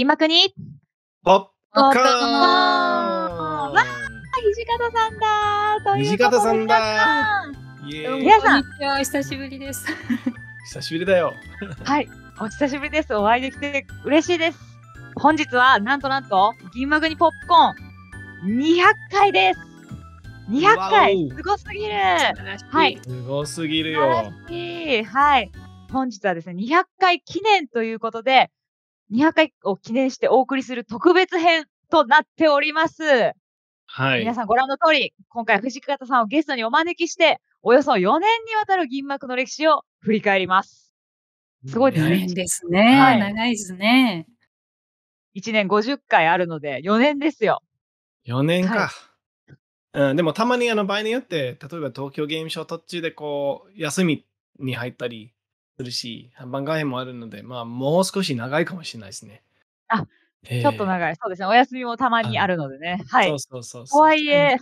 今国ポップコーン、わー、土方さんだー。土方さんだー。皆さん、こんにちは、久しぶりです。久しぶりだよ。はい、お久しぶりです。お会いできて嬉しいです。本日はなんと銀まぐにポップコーン200回です。200回、すごすぎる。はい、すごすぎるよ。はい、本日はですね、200回記念ということで。200回を記念してお送りする特別編となっております。はい。皆さんご覧の通り、今回藤方さんをゲストにお招きして、およそ4年にわたる銀幕の歴史を振り返ります。すごいですね。ですね。はい、長いですね。1年50回あるので、4年ですよ。4年か。はい、うん、でもたまに場合によって、例えば東京ゲームショウ途中でこう、休みに入ったり、するし、番外編もあるので、まあ、もう少し長いかもしれないですね。あ、ちょっと長い。そうですね。お休みもたまにあるのでね。はい。とはいえ、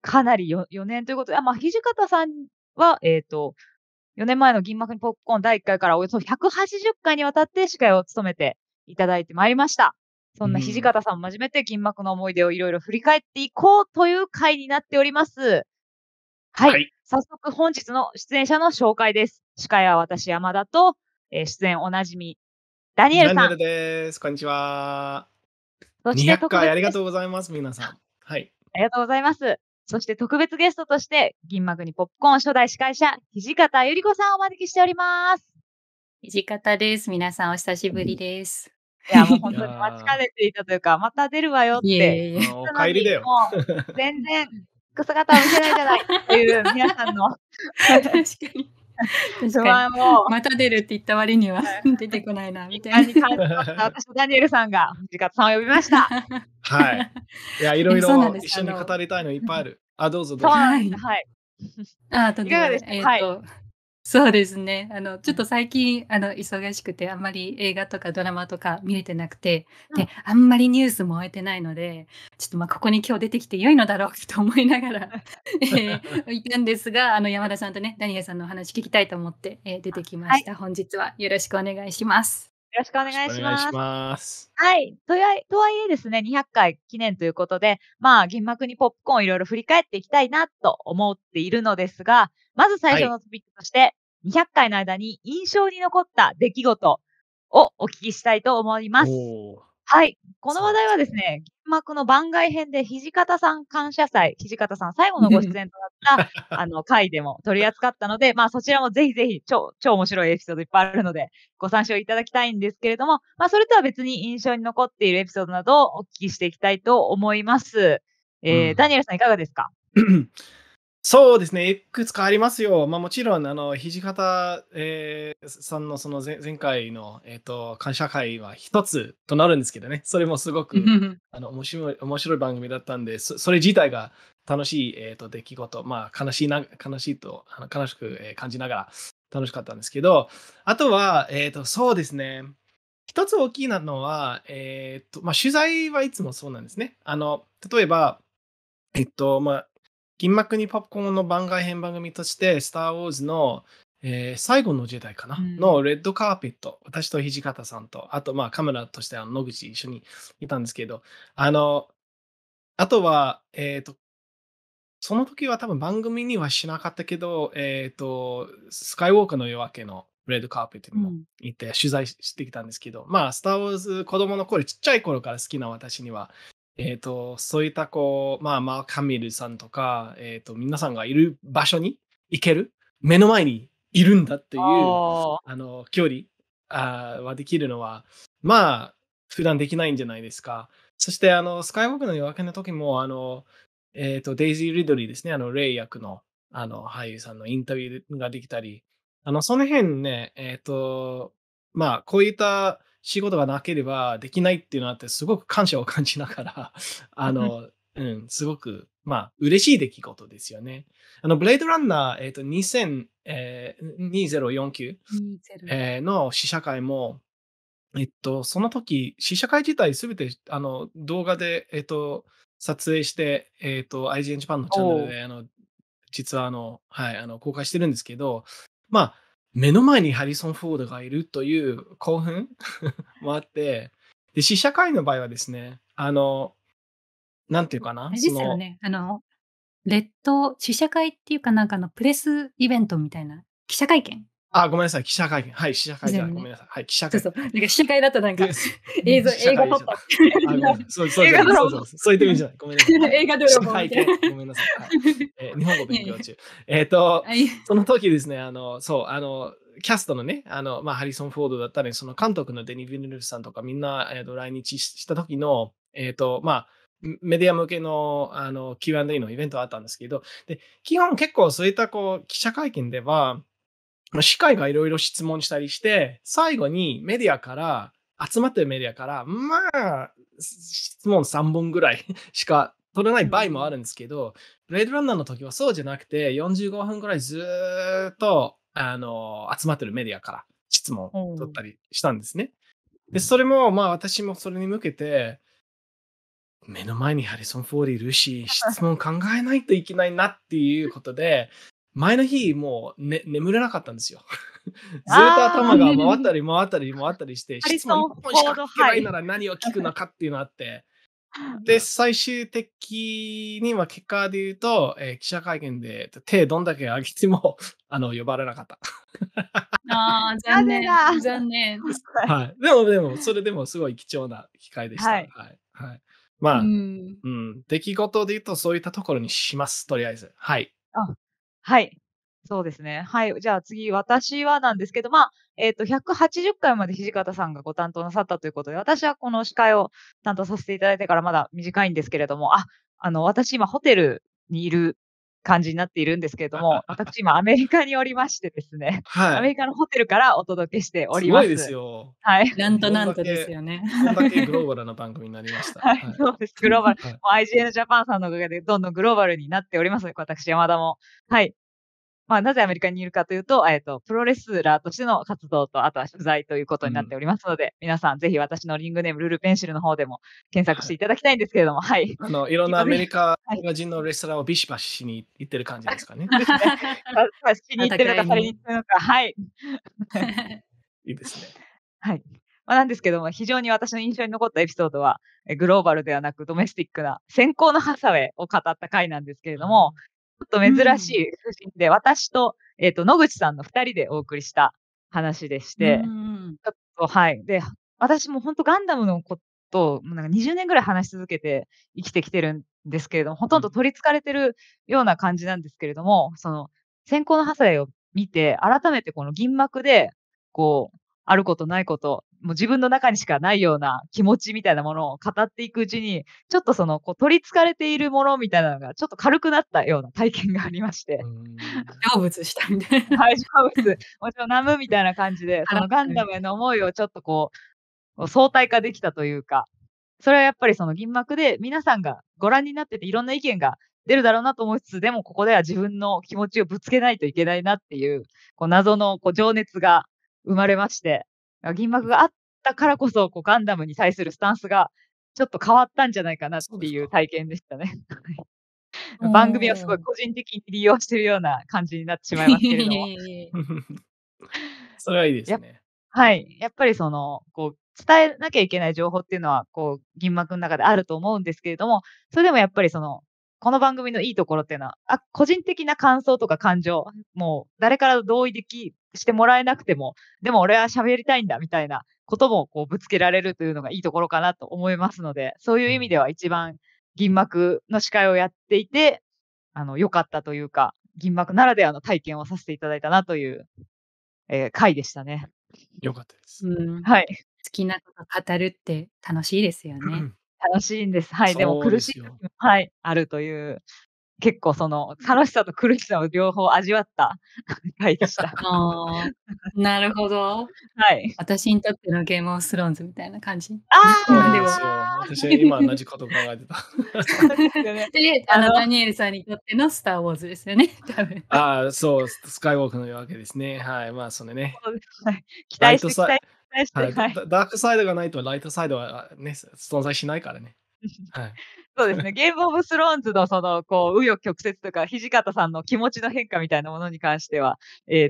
かなり 4年ということで、まあ、土方さんは、4年前の銀幕にポップコーン第1回からおよそ180回にわたって司会を務めていただいてまいりました。そんな土方さんも交えて銀幕の思い出をいろいろ振り返っていこうという回になっております。はい。はい、早速本日の出演者の紹介です。司会は私、山田と、出演おなじみ、ダニエルさん。ダニエルです。こんにちは。そして200回ありがとうございます、皆さん。はい。ありがとうございます。そして特別ゲストとして、銀まぐにポップコーン初代司会者、土方ゆり子さんをお招きしております。土方です。皆さん、お久しぶりです。いや、もう本当に待ちかねていたというか、また出るわよって。お帰りだよ。全然。姿を見せないじゃないっていう皆さんの不安をまた出るって言った割には出てこないなみたいな感じだった私とダニエルさんが土方さんを呼びました。はい。いやいろいろ一緒に語りたいのいっぱいある。あどうぞどうぞ。はいはい。あといかがですか。そうですね。ちょっと最近、忙しくて、あんまり映画とかドラマとか見れてなくて、で、あんまりニュースも終えてないので、ちょっとまあ、ここに今日出てきて良いのだろうと思いながら、いたんですが、山田さんとね、ダニエルさんのお話聞きたいと思って、出てきました。はい、本日はよろしくお願いします。よろしくお願いします。はい。とはいえですね、200回記念ということで、まあ、銀幕にポップコーンいろいろ振り返っていきたいなと思っているのですが、まず最初のトピックとして、はい、200回の間に印象に残った出来事をお聞きしたいと思います。はい。この話題はですね、銀幕の番外編で土方さん感謝祭、土方さん最後のご出演となった回でも取り扱ったので、まあそちらもぜひぜひ超面白いエピソードいっぱいあるのでご参照いただきたいんですけれども、まあそれとは別に印象に残っているエピソードなどをお聞きしていきたいと思います。ダニエルさんいかがですか？そうですね、いくつかありますよ。まあ、もちろん、土方、さんのその前回の、感謝会は一つとなるんですけどね、それもすごく面白い番組だったんで、それ自体が楽しい、出来事、まあ、悲しく感じながら楽しかったんですけど、あとは、そうですね、一つ大きいなのは、まあ、取材はいつもそうなんですね。例えば、まあ銀幕にポップコーンの番外編番組として、スター・ウォーズの、最後の時代かな、のレッドカーペット、私と土方さんと、あと、まあ、カメラとして野口一緒にいたんですけど、あとは、その時は多分番組にはしなかったけど、スカイウォーカーの夜明けのレッドカーペットにも行って取材してきたんですけど、まあ、スター・ウォーズ子供の頃、ちっちゃい頃から好きな私には、そういったこう、まあ、マーク・ハミルさんとか、皆さんがいる場所に行ける、目の前にいるんだっていう、距離はできるのは、まあ、普段できないんじゃないですか。そして、スカイウォークの夜明けの時も、デイジー・リドリーですね、レイ役の、俳優さんのインタビューができたり、その辺ね、まあ、こういった、仕事がなければできないっていうのがあって、すごく感謝を感じながら、すごく、まあ、嬉しい出来事ですよね。ブレードランナー、2049の試写会も、その時、試写会自体すべて、動画で、撮影して、IGN Japan のチャンネルで、実は、はい、公開してるんですけど、まあ、目の前にハリソン・フォードがいるという興奮もあって、で、試写会の場合はですね、なんていうかな。あれですよね。試写会っていうかなんかプレスイベントみたいな、記者会見。あ、ごめんなさい、記者会見。はい、記者会見。ごめんなさい。はい、記者会見。そうそう。なんか、記者会だったらなんか、映像、映画撮った。映画ドラマ。そう言ってもいいんじゃない。ごめんなさい。映画ドラマ。会見。ごめんなさい。日本語勉強中。その時ですね、そう、キャストのね、ハリソン・フォードだったり、その監督のデニー・ヴィルヌーブさんとか、みんな、来日した時の、メディア向けの、Q&A のイベントがあったんですけど、で、基本結構そういった、記者会見では、司会がいろいろ質問したりして、最後にメディアから、集まってるメディアから、まあ、質問3本ぐらいしか取れない場合もあるんですけど、ブレードランナーの時はそうじゃなくて、45分ぐらいずっと、集まってるメディアから質問を取ったりしたんですね。で、それも、まあ私もそれに向けて、目の前にハリソン・フォードいるし、質問考えないといけないなっていうことで、前の日、もう、眠れなかったんですよ。ずっと頭が回ったりして、質問1本しか聞けないなら何を聞くのかっていうのがあって、で、最終的には結果で言うと、記者会見で手どんだけ上げても、呼ばれなかった。ああ、残念だ。残念。はい。でも、それでもすごい貴重な機会でした。はい。はい。まあ、出来事で言うとそういったところにします、とりあえず。はい。はい。そうですね。はい。じゃあ次、私はなんですけど、180回まで土方さんがご担当なさったということで、私はこの司会を担当させていただいてからまだ短いんですけれども、私今ホテルにいる感じになっているんですけれども、私今アメリカにおりましてですね、はい、アメリカのホテルからお届けしております。すごいですよ。はい。なんとですよね。こんだけグローバルな番組になりました。はい、はい、そうです。グローバル。はい、IGN Japan さんのおかげでどんどんグローバルになっておりますので、私、山田も。はい。まあ、なぜアメリカにいるかというと、プロレスラーとしての活動と、あとは取材ということになっておりますので、皆さん、ぜひ私のリングネーム、ルルペンシルの方でも検索していただきたいんですけれども、はい。いろんなアメリカ人のレスラーをビシバシしに行ってる感じですかね。しに行ってるのか、されに行ってるのか、はい。いいですね。はい。なんですけども、非常に私の印象に残ったエピソードは、グローバルではなくドメスティックな先行のハサウェイを語った回なんですけれども、ちょっと珍しい不審で、私と、野口さんの2人でお送りした話でして、ちょっと、はい。で、私も本当ガンダムのことをなんか20年ぐらい話し続けて生きてきてるんですけれども、ほとんど取り憑かれてるような感じなんですけれども、その、閃光のハサウェイを見て、改めてこの銀幕で、こう、あることないこと、もう自分の中にしかないような気持ちみたいなものを語っていくうちに、ちょっとその取り憑かれているものみたいなのがちょっと軽くなったような体験がありまして。成仏したみたいな。はい、成仏。もちろんナムみたいな感じで、そのガンダムへの思いをちょっとこう、相対化できたというか、それはやっぱりその銀幕で皆さんがご覧になってていろんな意見が出るだろうなと思いつつ、でもここでは自分の気持ちをぶつけないといけないなっていう、こう謎のこう情熱が生まれまして、銀幕があったからこそ、ガンダムに対するスタンスがちょっと変わったんじゃないかなっていう体験でしたね。番組をすごい個人的に利用しているような感じになってしまいますけれども。それはいいですね。はい。やっぱりその、伝えなきゃいけない情報っていうのは、銀幕の中であると思うんですけれども、それでもやっぱりその、この番組のいいところっていうのは、個人的な感想とか感情、もう誰から同意してもらえなくても、でも俺は喋りたいんだみたいなこともぶつけられるというのがいいところかなと思いますので、そういう意味では一番銀幕の司会をやっていて、良かったというか、銀幕ならではの体験をさせていただいたなという、回でしたね。良かったです。はい。好きなこと語るって楽しいですよね。楽しいんです。はい。でも苦しい時も、はい、あるという。結構その楽しさと苦しさを両方味わった回でした。なるほど。はい。私にとってのゲームオブスローンズみたいな感じ。ああ。私は今同じこと考えてた。で、ダニエルさんにとってのスター・ウォーズですよね。ああ、そう、スカイウォークの夜明けですね。はい。まあ、それね。期待して、期待して。ダークサイドがないとライトサイドはね、存在しないからね。はい。そうですね。ゲームオブスローンズのその、こう、紆余曲折とか、土方さんの気持ちの変化みたいなものに関しては、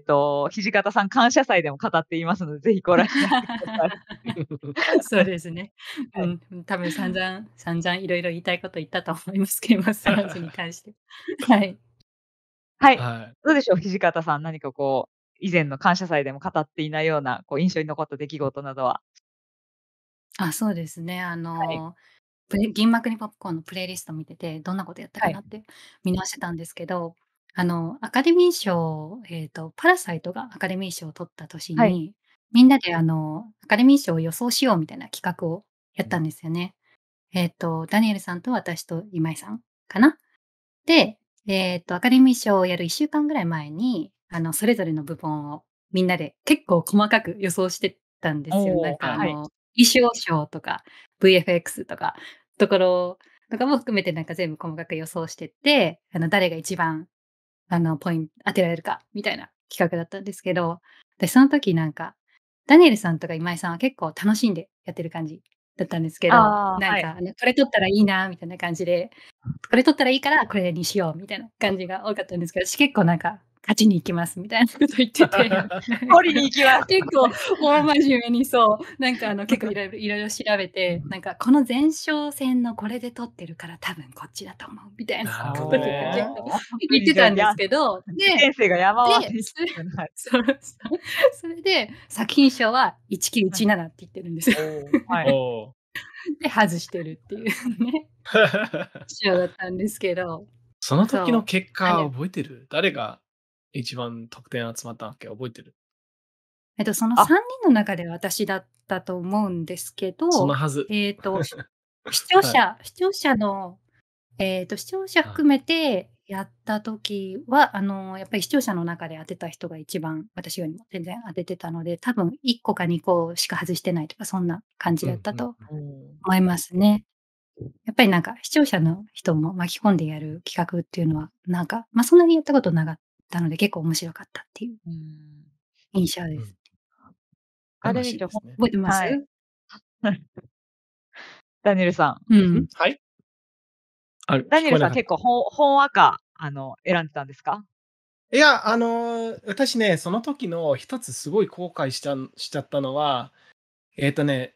土方さん感謝祭でも語っていますので、ぜひご覧ください。そうですね。うん、多分散々いろいろ言いたいこと言ったと思いますけど、スローンズに関して。はい。はい。はい、どうでしょう、土方さん、何かこう、以前の感謝祭でも語っていないような、こう、印象に残った出来事などは。あ、そうですね。はい銀幕にポップコーンのプレイリスト見てて、どんなことやったかなって見直してたんですけど、アカデミー賞、パラサイトがアカデミー賞を取った年に、はい、みんなでアカデミー賞を予想しようみたいな企画をやったんですよね。ダニエルさんと私と今井さんかな。で、アカデミー賞をやる1週間ぐらい前に、それぞれの部門をみんなで結構細かく予想してたんですよ。なんか衣装賞とか VFX とか、ところとかも含めてなんか全部細かく予想してって、誰が一番ポイント当てられるかみたいな企画だったんですけど、私その時なんかダニエルさんとか今井さんは結構楽しんでやってる感じだったんですけど、なんか、はい、これ取ったらいいなみたいな感じで、これ取ったらいいからこれにしようみたいな感じが多かったんですけど、私結構なんか勝ちに行きますみたいなこと言ってて取りに行きます結構大真面目にそうなんか結構いろいろ調べてなんかこの前哨戦のこれで取ってるから多分こっちだと思うみたいなこと結構言ってたんですけど先生が山をそれで作品賞は1917って言ってるんですよ。で外してるっていうね賞だったんですけどその時の結果覚えてる誰が一番得点集まったわけ覚えてるその3人の中で私だったと思うんですけど、そのはず。視聴者含めてやった時は、やっぱり視聴者の中で当てた人が一番私よりも全然当ててたので、多分1個か2個しか外してないとか、そんな感じだったと思いますね。やっぱりなんか視聴者の人も巻き込んでやる企画っていうのは、なんか、まあ、そんなにやったことなかった。なので結構面白かったっていう印象です。あれ覚えてます？ダニエルさん。はい。ダニエルさん結構本赤選んでたんですか？いや私ねその時の一つすごい後悔しちゃったのはですね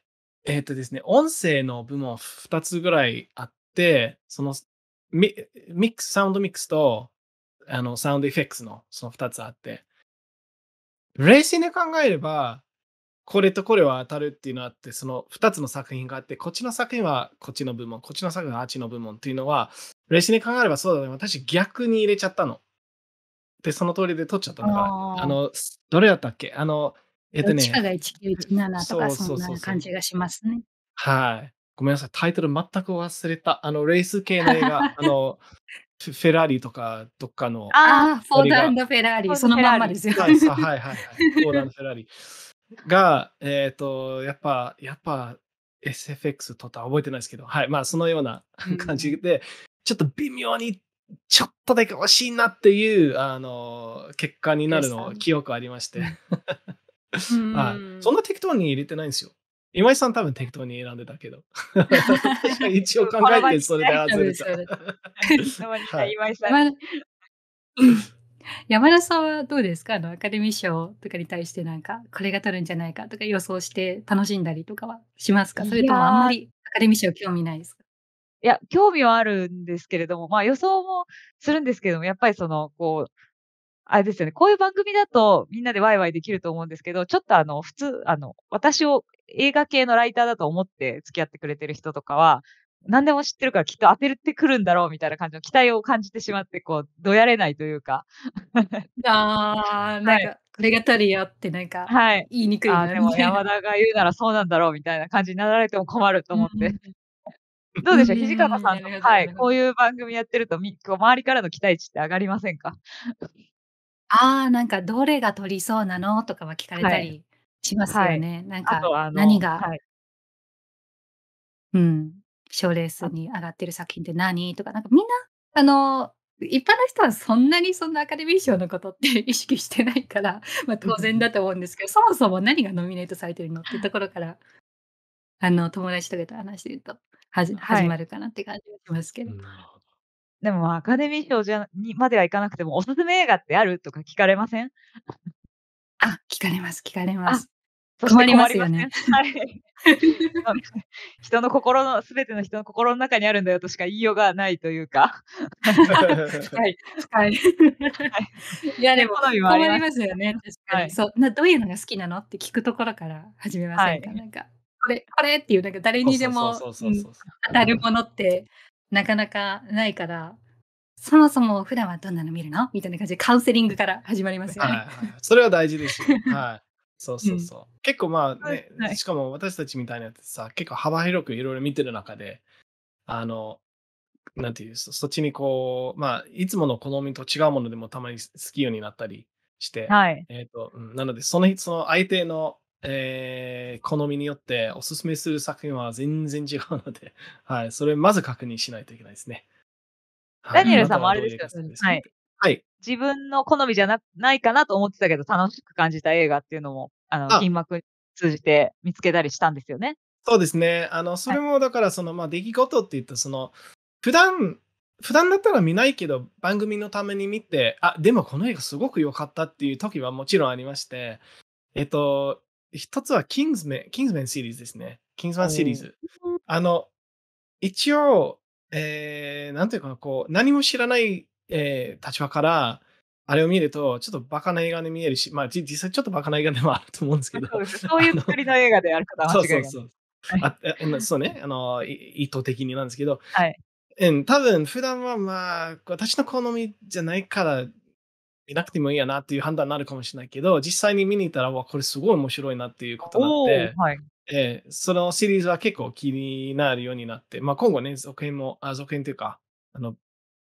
音声の部門2つぐらいあってそのサウンドミックスとサウンドエフェクトのその2つあって、冷静に考えれば、これとこれは当たるっていうのがあって、その2つの作品があって、こっちの作品はこっちの部門、こっちの作品はあっちの部門っていうのは、冷静に考えればそうだね。私逆に入れちゃったの。で、その通りで取っちゃったのが、どれだったっけ地下が1917とかそんな感じがしますね。はい。ごめんなさい、タイトル全く忘れた。レース系の映画、フェラーリとか、どっかの。ああ、フォード&フェラーリ、そのまんまですよ。はいはいはい。フォード&フェラーリ。が、やっぱ SFX とった覚えてないですけど、はい、まあ、そのような感じで、ちょっと微妙に、ちょっとだけ惜しいなっていう、結果になるのを記憶ありまして。そんな適当に入れてないんですよ。今井さん多分適当に選んでたけど一応考えてそれで外れた山田さんはどうですかアカデミー賞とかに対してなんかこれが取るんじゃないかとか予想して楽しんだりとかはしますかそれともあんまりアカデミー賞興味ないですかいや興味はあるんですけれども、まあ、予想もするんですけどもやっぱりそのこうあれですよね。こういう番組だとみんなでワイワイできると思うんですけど、ちょっと普通、私を映画系のライターだと思って付き合ってくれてる人とかは、何でも知ってるからきっと当ててくるんだろうみたいな感じの期待を感じてしまって、こう、どやれないというか。ああ、なんか、これが取るよってなんか、はい。言いにくいな。でも山田が言うならそうなんだろうみたいな感じになられても困ると思って。どうでしょう土方さんの、はい。こういう番組やってると、周りからの期待値って上がりませんかなんかどれが取りそうなのとかは聞かれたりしますよね。なんか何が、賞レースに上がってる作品って何とか、なんかみんな、一般の人はそんなアカデミー賞のことって意識してないから、まあ当然だと思うんですけど、そもそも何がノミネートされてるのっていうところから、友達とかと話してると、は始い。まるかなって感じがしますけど。なるほど。でもアカデミー賞にまではいかなくても、おすすめ映画ってあるとか聞かれません？あ、聞かれます、聞かれまあ、す。そして困り困まりすまよせね。ん。あの人の心の、すべての人の心の中にあるんだよとしか言いようがないというか。深い。深い。はい。いや、でで、も、好みはあり困りまますすよね。確かはに。い。そう。どういうのが好きなのって聞くところから始めまはせんか？い。これっていう、誰そうにでそうそうも、そうそうそうそう。当たるものってなかなかないから、そもそも普段はどんなの見るのみたいな感じでカウンセリングから始まりますよね。それは大事ですよ。そううそうそん。う。結構まあはいね、はい。しかも私たちみたいなやつさ、結構幅広くいろいろ見てる中で、あの、なんていう、そっちにこう、まあ、いつもの好みと違うものでもたまに好きようになったりして、はい。なので、その相手の、好みによっておすすめする作品は全然違うので、それまず確認しないといけないですね。ダニエあルなさんたもはあれどうでいすうよね。作品ですかって。自分の好みじゃないかなと思ってたけど、楽しく感じた映画っていうのも、あ、銀幕通じて見つけたりしたんですよね。そうですね。そはれい。もだから、まあ、出来事って言った、普段、普段だったら見ないけど、番組のために見て、あ、でもこの映画すごく良かったっていう時はもちろんありまして、えっと、一つはキングズメンシリーズですね。キングズマンシリーおーズ。あの、一応、なんていうかな、こう、何も知らない、立場から、あれを見ると、ちょっとバカな映画に見えるし、まあ、実際ちょっとバカな映画でもあると思うんですけど、そうです。そういう作りの映画であることはそう間そ違いうがなそい。う。はい。そうね、意図的になんですけど、はい。多分普段はまあ、私の好みじゃないから見なくてもいいやなっていう判断になるかもしれないけど、実際に見に行ったら、わ、これすごい面白いなっていうことになっおお、て、はい。そのシリーズは結構気になるようになって、まあ今後ね、続編というか、あの、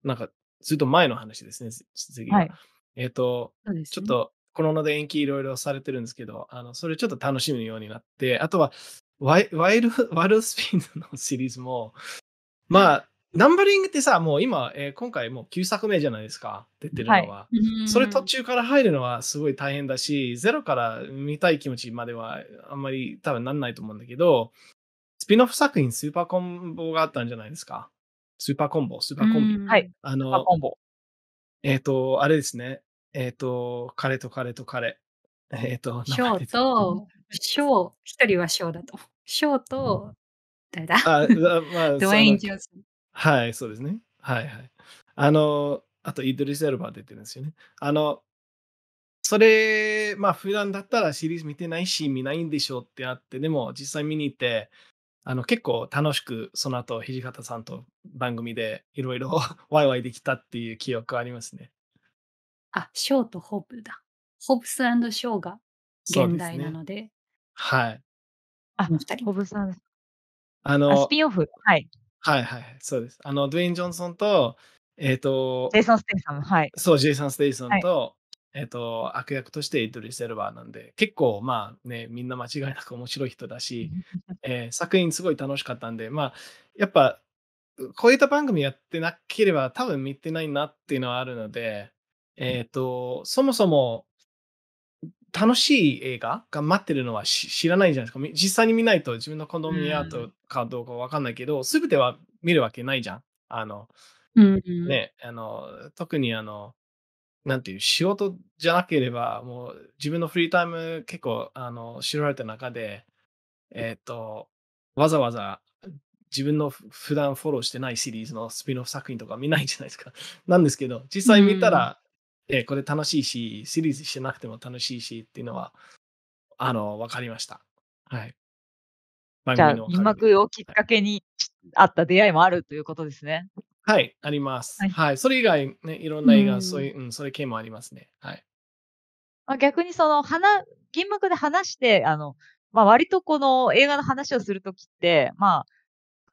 なんか、ずっと前の話ですね、次ははい。い。えっ、と、そうですちょっね。とコロナで延期いろいろされてるんですけど、それちょっと楽しむようになって、あとは、ワイルドスピンのシリーズも、まあ、ナンバリングってさ、もう今、今回もう9作目じゃないですか、出てるはのい。は。うそれ途ん。中から入るのはすごい大変だし、ゼロから見たい気持ちまではあんまり多分なんないと思うんだけど、スピンオフ作品スーパーコンボがあったんじゃないですか。スーパうーコンビ。はい。ん。あパの、コンボ。あれですね。彼と彼。名前出てこない。一人はショーだと。ショーと、誰だ あ、ま あ、ドウェイン・ジョンソン。そうですね。あと、イドリス・エルバー出てるんですよね。それ、まあ、普段だったらシリーズ見てないし、見ないんでしょうってあって、でも実際見に行って、結構楽しく、その後、土方さんと番組でいろいろ ワイワイできたっていう記憶ありますね。あ、ショーとホブだ。ホブスショーがそう現です代なね。ので、はい。この二人。ホブさん。あスの、ピンオフ。そうです。ドウェイン・ジョンソンと、えっ、ジェと、イソン・ステイサム。ジェイソン・ステイソンはい。と、悪役としてイドリス・エルバーなんで、結構まあね、みんな間違いなく面白い人だし、作品すごい楽しかったんで、まあ、やっぱ、こういった番組やってなければ多分見てないなっていうのはあるので、そもそも楽しい映画が待ってるのは知らないじゃないですか。実際に見ないと自分の好うみに合うん。かどうかわかんないけど、すべては見るわけないじゃん。うん。ね、特になんていう、仕事じゃなければ、もう自分のフリータイム結構、知られた中で、えっ、と、わざわざ自分の普段フォローしてないシリーズのスピンオフ作品とか見ないじゃないですか。なんですけど、う実際見たん。ら、これ楽しいし、シリーズしてなくても楽しいしっていうのは、わかりました。はい。番じゃ組あ、のお銀かげで。幕をきっはいかけにあった出会いもあるということですね。あります。はい。それ以外、ね、いろんうな映画、ん。そういう系もありますね。まあ、逆に銀幕で話して、まあ、割とこの映画の話をするときって、ま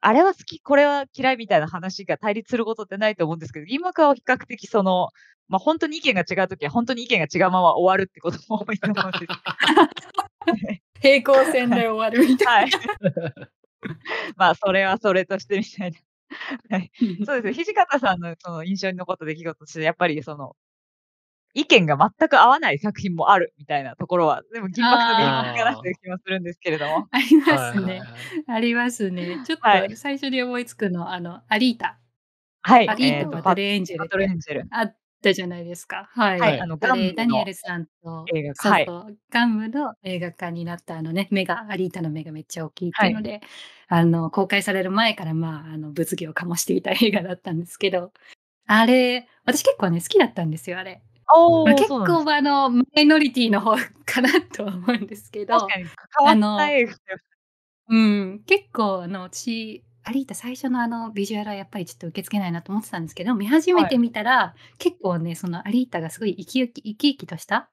あ、あれは好き、これは嫌いみたいな話が対立することってないと思うんですけど、銀幕は比較的まあ、本当に意見が違うときは、本当に意見が違うまま終わるってことも多いと思うんですね。平行線はでい。終わるみたいはい。まあ、それはそれとしてみたいな。はい。な。そうですね。土方さんのその印象に残った出来事として、やっぱり意見が全く合わない作品もあるみたいなところは、でも金箔と銀箔かなという気もするんですけれども。ありますね。ありますね。ちょっと最初に思いつくのは、アリータ。はい。アリータとバトルエンジェル。バトルエンジェル。あったじゃないですか。はい。はい、ガムのダニエルさんと、はい、ガムの映画化になった目が、アリータの目がめっちゃ大きいっていうので、はい、公開される前から、物議を醸していた映画だったんですけど、あれ、私結構ね、好きだったんですよ、あれ。結構マイノリティの方かなとは思うんですけど、確かに変わった映画、結構私アリータ最初のビジュアルはやっぱりちょっと受け付けないなと思ってたんですけど、見始めてみたら、はい、結構ねそのアリータがすごい生き生きとした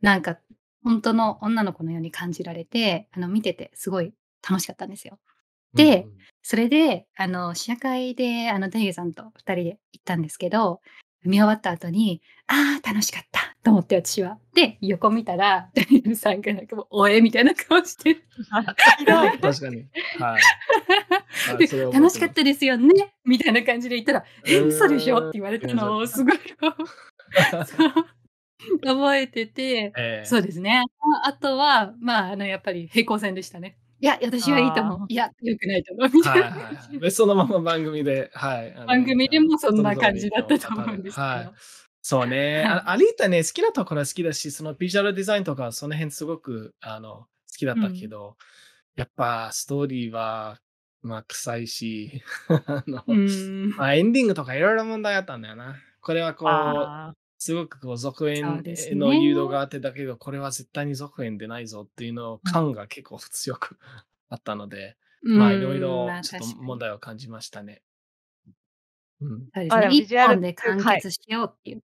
なんか本当の女の子のように感じられて、見ててすごい楽しかったんですよ。で、それで試写会でダニエルさんと2人で行ったんですけど。見終わった後に、ああ、楽しかったと思って私は。で、横見たら、ダニエルさんがなんかもう、おえみたいな顔してる。ひどい。確かに。はい。楽しかったですよねみたいな感じで言ったら、え、嘘でしょって言われたのを、すごい覚えてて、そうですね。あとは、やっぱり平行線でしたね。いや、私はいいと思う。いや、良くないと思う。みたいな感じで。そのまま番組で、はい。番組でもそんな感じだったと思うんですけど。はい、そうね。アリータね、好きなところは好きだし、そのビジュアルデザインとか、その辺すごく好きだったけど、やっぱストーリーは、臭いし、エンディングとかいろいろ問題あったんだよな。これはこう、すごくこう続編の誘導があってだけど、これは絶対に続編でないぞっていうの感が結構強くあったので、いろいろちょっと問題を感じましたね。一本で完結しようっていう。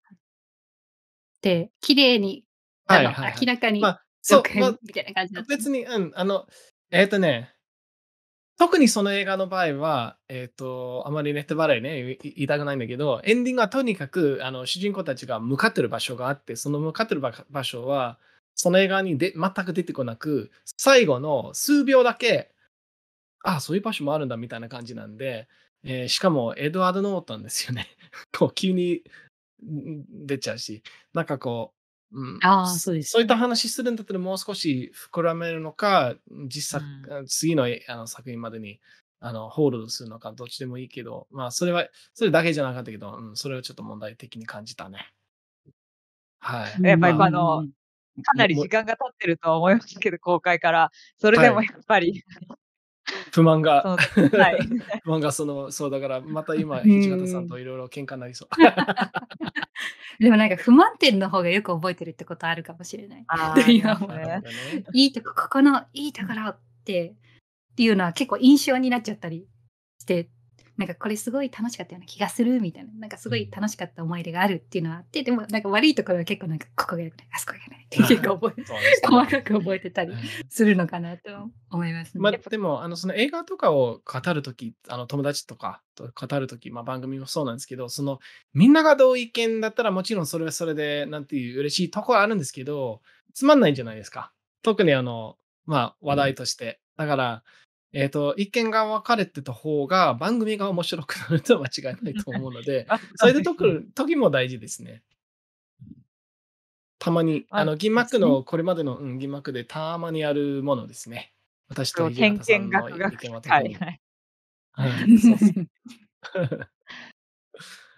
で、綺麗に、明らかに続編みたいな感じだった。別に、特にその映画の場合は、あまりネタバレね、言いたくないんだけど、エンディングはとにかく、主人公たちが向かってる場所があって、その向かってる場所は、その映画に全く出てこなく、最後の数秒だけ、ああ、そういう場所もあるんだ、みたいな感じなんで、しかも、エドワード・ノートンですよね。こう、急に出ちゃうし、なんかこう、そういった話するんだったらもう少し膨らめるのか、実作、次の作品までにホールドするのか、どっちでもいいけど、それだけじゃなかったけど、それはちょっと問題的に感じたね。はい。やっぱりかなり時間が経ってると思いますけど、公開から、それでもやっぱり。不満が、不満がそうだから、また今、土方さんといろいろ喧嘩になりそう。でもなんか不満点の方がよく覚えてるってことあるかもしれない。ここのいいところっていうのは結構印象になっちゃったりして、なんかこれすごい楽しかったような気がするみたいな、なんかすごい楽しかった思い出があるっていうのはあって、でもなんか悪いところは結構なんかここがよくない、あそこがないって結構細かく覚えてたりするのかなと思いますね。でもその映画とかを語るとき、友達とかと語るとき、番組もそうなんですけど、みんなが同意見だったらもちろんそれはそれでなんていう嬉しいところあるんですけど、つまんないじゃないですか。特に話題として。だから、意見が分かれてた方が番組が面白くなるとは間違いないと思うので、そういう時も大事ですね。たまに、銀幕のこれまでの銀幕でたまにあるものですね。私と井桁さんの意見は特に。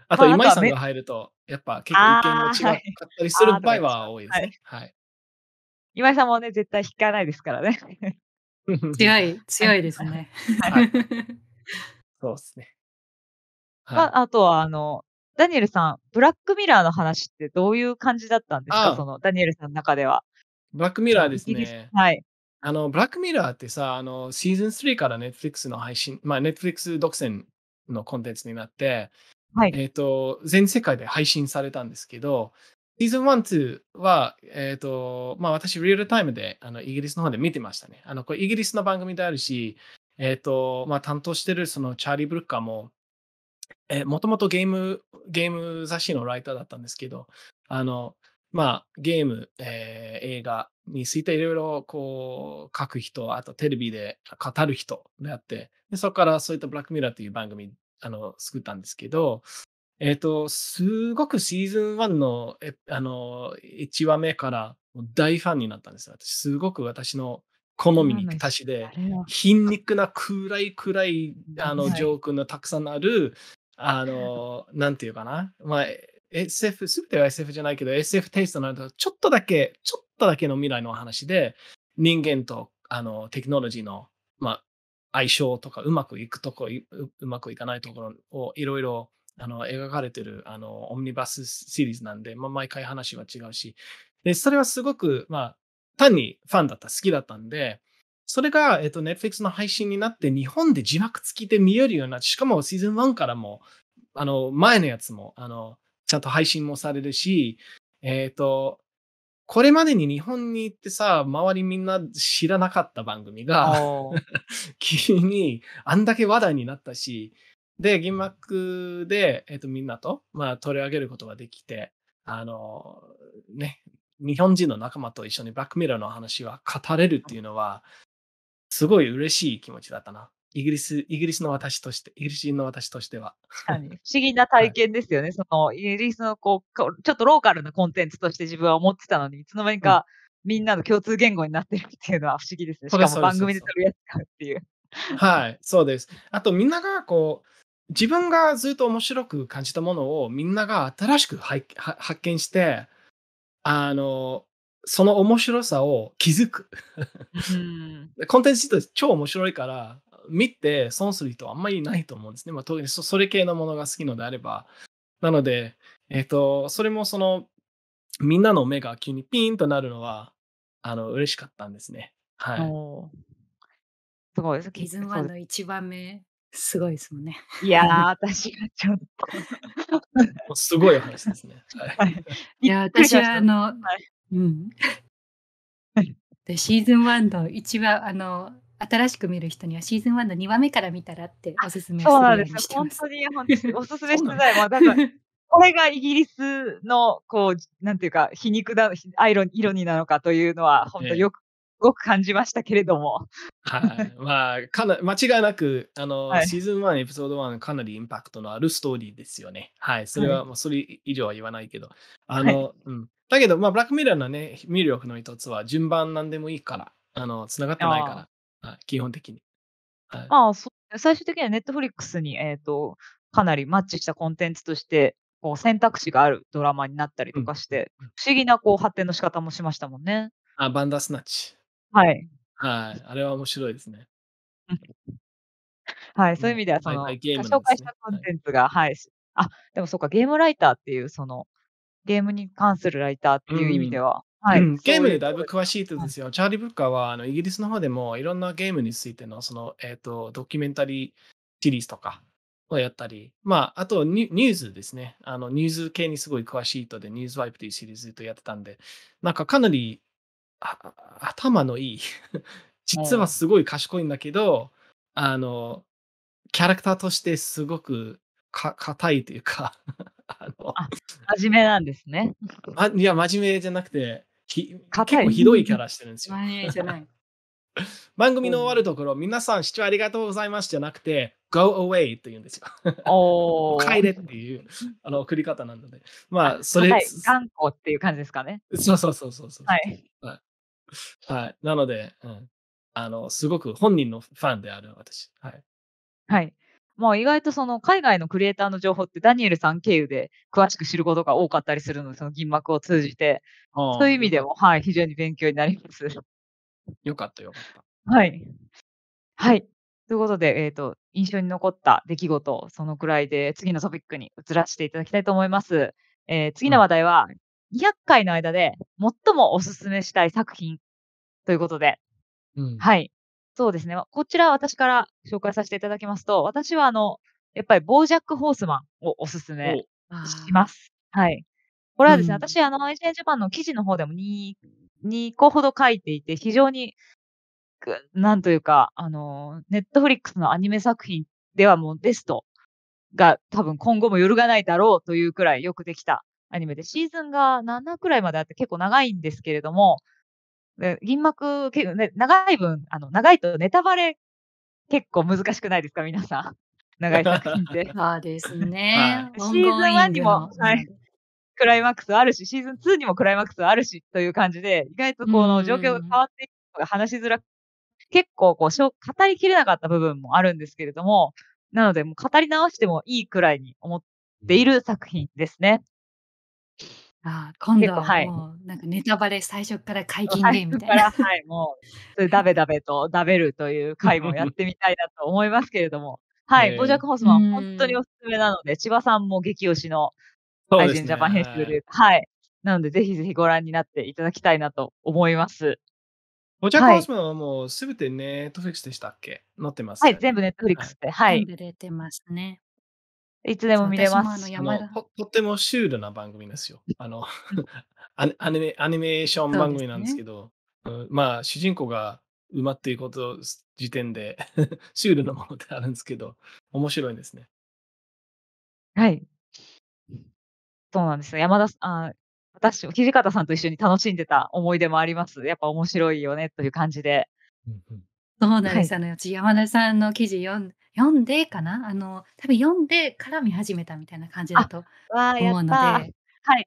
あと、今井さんが入ると、やっぱ結構意見も違ったりする場合は多いですね。今井さんもね、絶対引かないですからね。強いですね。そうですね。あとはダニエルさん、ブラックミラーの話ってどういう感じだったんですか、そのダニエルさんの中では。ブラックミラーですね。はい。ブラックミラーってさ、シーズン3から Netflix の配信、Netflix 独占のコンテンツになって、はい、全世界で配信されたんですけど、シーズン1、2は、私、リアルタイムで、イギリスの方で見てましたね。これイギリスの番組であるし、担当してる、チャーリー・ブルッカーも、もともとゲーム雑誌のライターだったんですけど、ゲーム、映画についていろいろ、こう、書く人、あとテレビで語る人であって、そこからそういったブラックミラーという番組、作ったんですけど、すごくシーズン1の、1話目から大ファンになったんですよ。私、すごく私の好みに達しで、皮肉な暗い、ジョークのたくさんある、なんていうかな。まあ、SF、すべては SF じゃないけど、SF テイストになると、ちょっとだけの未来の話で、人間と、テクノロジーの、まあ、相性とか、うまくいくとこ、うまくいかないところを、いろいろ、描かれてるオムニバスシリーズなんで、まあ、毎回話は違うし、でそれはすごく、まあ、単にファンだった、好きだったんで、それが、Netflix の配信になって、日本で字幕付きで見えるようになって、しかもシーズン1からも、前のやつもちゃんと配信もされるし、これまでに日本に行ってさ、周りみんな知らなかった番組が、急にあんだけ話題になったし、で、銀幕で、みんなと、まあ、取り上げることができて、ね、日本人の仲間と一緒にブラックミラーの話は語れるっていうのは、すごい嬉しい気持ちだったな。イギリス人の私としては。不思議な体験ですよね。はい、その、イギリスのちょっとローカルなコンテンツとして自分は思ってたのに、いつの間にかみんなの共通言語になってるっていうのは不思議ですね。しかも番組で取り扱うっていう。はい、そうです。あと、みんなが自分がずっと面白く感じたものをみんなが新しく発見して、その面白さを気づく。コンテンツって超面白いから、見て損する人はあんまりいないと思うんですね。まあ、特にそれ系のものが好きのであれば。なので、それもみんなの目が急にピーンとなるのは、嬉しかったんですね。はい。すごいです。シーズン1の1番目。すごいですもんね。いやー、私がちょっと。すごい話ですね。はい、いや、私はで、シーズン1の1話、新しく見る人にはシーズン1の2話目から見たらっておすすめするようにしてます。そうなんです。本当におすすめしてないもん。だから、これがイギリスの、なんていうか、皮肉だ、イロニーなのかというのは、本当よく。すごく感じましたけれども、はい、まあ間違いなくはい、シーズン1エピソード1かなりインパクトのあるストーリーですよね。はい、それは、はい、もうそれ以上は言わないけど、はい、だけどまあブラックミラーのね魅力の一つは順番なんでもいいから繋がってないから、はい、基本的に、はい、最終的にはNetflixにかなりマッチしたコンテンツとして選択肢があるドラマになったりとかして、不思議な発展の仕方もしましたもんね。バンダースナッチ。はい。はい。あれは面白いですね。はい。そういう意味では、紹介したコンテンツが、はい。でもそうか、ゲームライターっていう、ゲームに関するライターっていう意味では。はい。ゲームでだいぶ詳しいですよ。チャーリー・ブッカーは、イギリスの方でも、いろんなゲームについての、ドキュメンタリーシリーズとかをやったり、まあ、あとニュースですね。ニュース系にすごい詳しい人で、ニュースワイプというシリーズずっとやってたんで、なんかかなり、頭のいい実はすごい賢いんだけど、キャラクターとしてすごく硬いというか真面目なんですね。いや真面目じゃなくて結構ひどいキャラしてるんですよ。番組の終わるところ、皆さん視聴ありがとうございますじゃなくて Go away って言うんですよ。帰れっていう送り方なので、まあそれ頑固っていう感じですかね。そう。はい、なので、すごく本人のファンである私。はい。はい。もう意外と海外のクリエイターの情報ってダニエルさん経由で詳しく知ることが多かったりするので、銀幕を通じて、そういう意味でも、はい、非常に勉強になります。よかった。はい。はい。ということで、印象に残った出来事、そのくらいで次のトピックに移らせていただきたいと思います。次の話題は、200回の間で最もおすすめしたい作品ということで、はい、そうですね。こちら私から紹介させていただきますと、私はやっぱりボージャック・ホースマンをおすすめします。はい。これはですね、私IGN Japanの記事の方でも2個ほど書いていて、非常になんというか、Netflixのアニメ作品ではもうベストが多分今後も揺るがないだろうというくらいよくできたアニメで、シーズンが7くらいまであって結構長いんですけれども、銀幕、長い分、長いとネタバレ結構難しくないですか、皆さん。長い作品で。そうですね。シーズン1にも、はい、クライマックスあるし、シーズン2にもクライマックスあるしという感じで、意外とこの状況が変わっていくのが話しづらく、結構こう語りきれなかった部分もあるんですけれども、なのでもう語り直してもいいくらいに思っている作品ですね。ああ、今度はもうなんかネタバレ最初から解禁でみたいな。はい、もうダベダベとダベるという回もやってみたいなと思いますけれども、はい、ボジャック・ホースマン本当におすすめなので、千葉さんも激推しの IGN Japan 編集で、はい、なのでぜひぜひご覧になっていただきたいなと思います。ボジャック・ホースマンはもうすべてネットフリックスでしたっけ？載ってます。はい、全部ネットフリックスで、はい。全部出てますね。いつでも見れます。とってもシュールな番組ですよ。アニメーション番組なんですけど、ね、まあ、主人公が馬っていうこと時点でシュールなものであるんですけど、面白いですね。はい。そうなんですよ。山田さん、私も土方さんと一緒に楽しんでた思い出もあります。やっぱ面白いよねという感じで。うんうん、そうなんです。はい、山田さんの記事読んでかな、多分読んでから見始めたみたいな感じだと思うので、はい、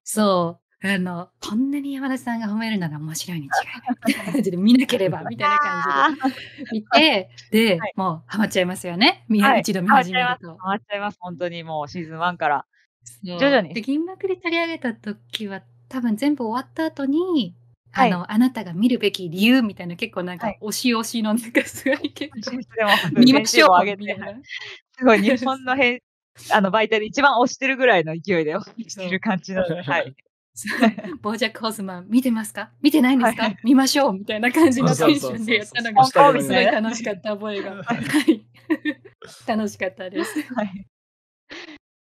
そうこんなに山田さんが褒めるなら面白いに違いないみたいな感じで見なければみたいな感じで見てで、はい、もうハマっちゃいますよね、はい、一度見始めるとハマっちゃいます。本当にもうシーズン1から徐々にで銀幕で取り上げた時は多分全部終わった後に。はい、あなたが見るべき理由みたいな、結構なんか推しのなんかすごい結構見ましょう上げて、すごい日本の媒体で一番推してるぐらいの勢いで推してる感じなので、はい、ボージャック・ホースマン見てますか見てないんですか、はい、見ましょうみたいな感じのテンションでやったのがすごい楽しかった覚えが、はい、楽しかったです。はい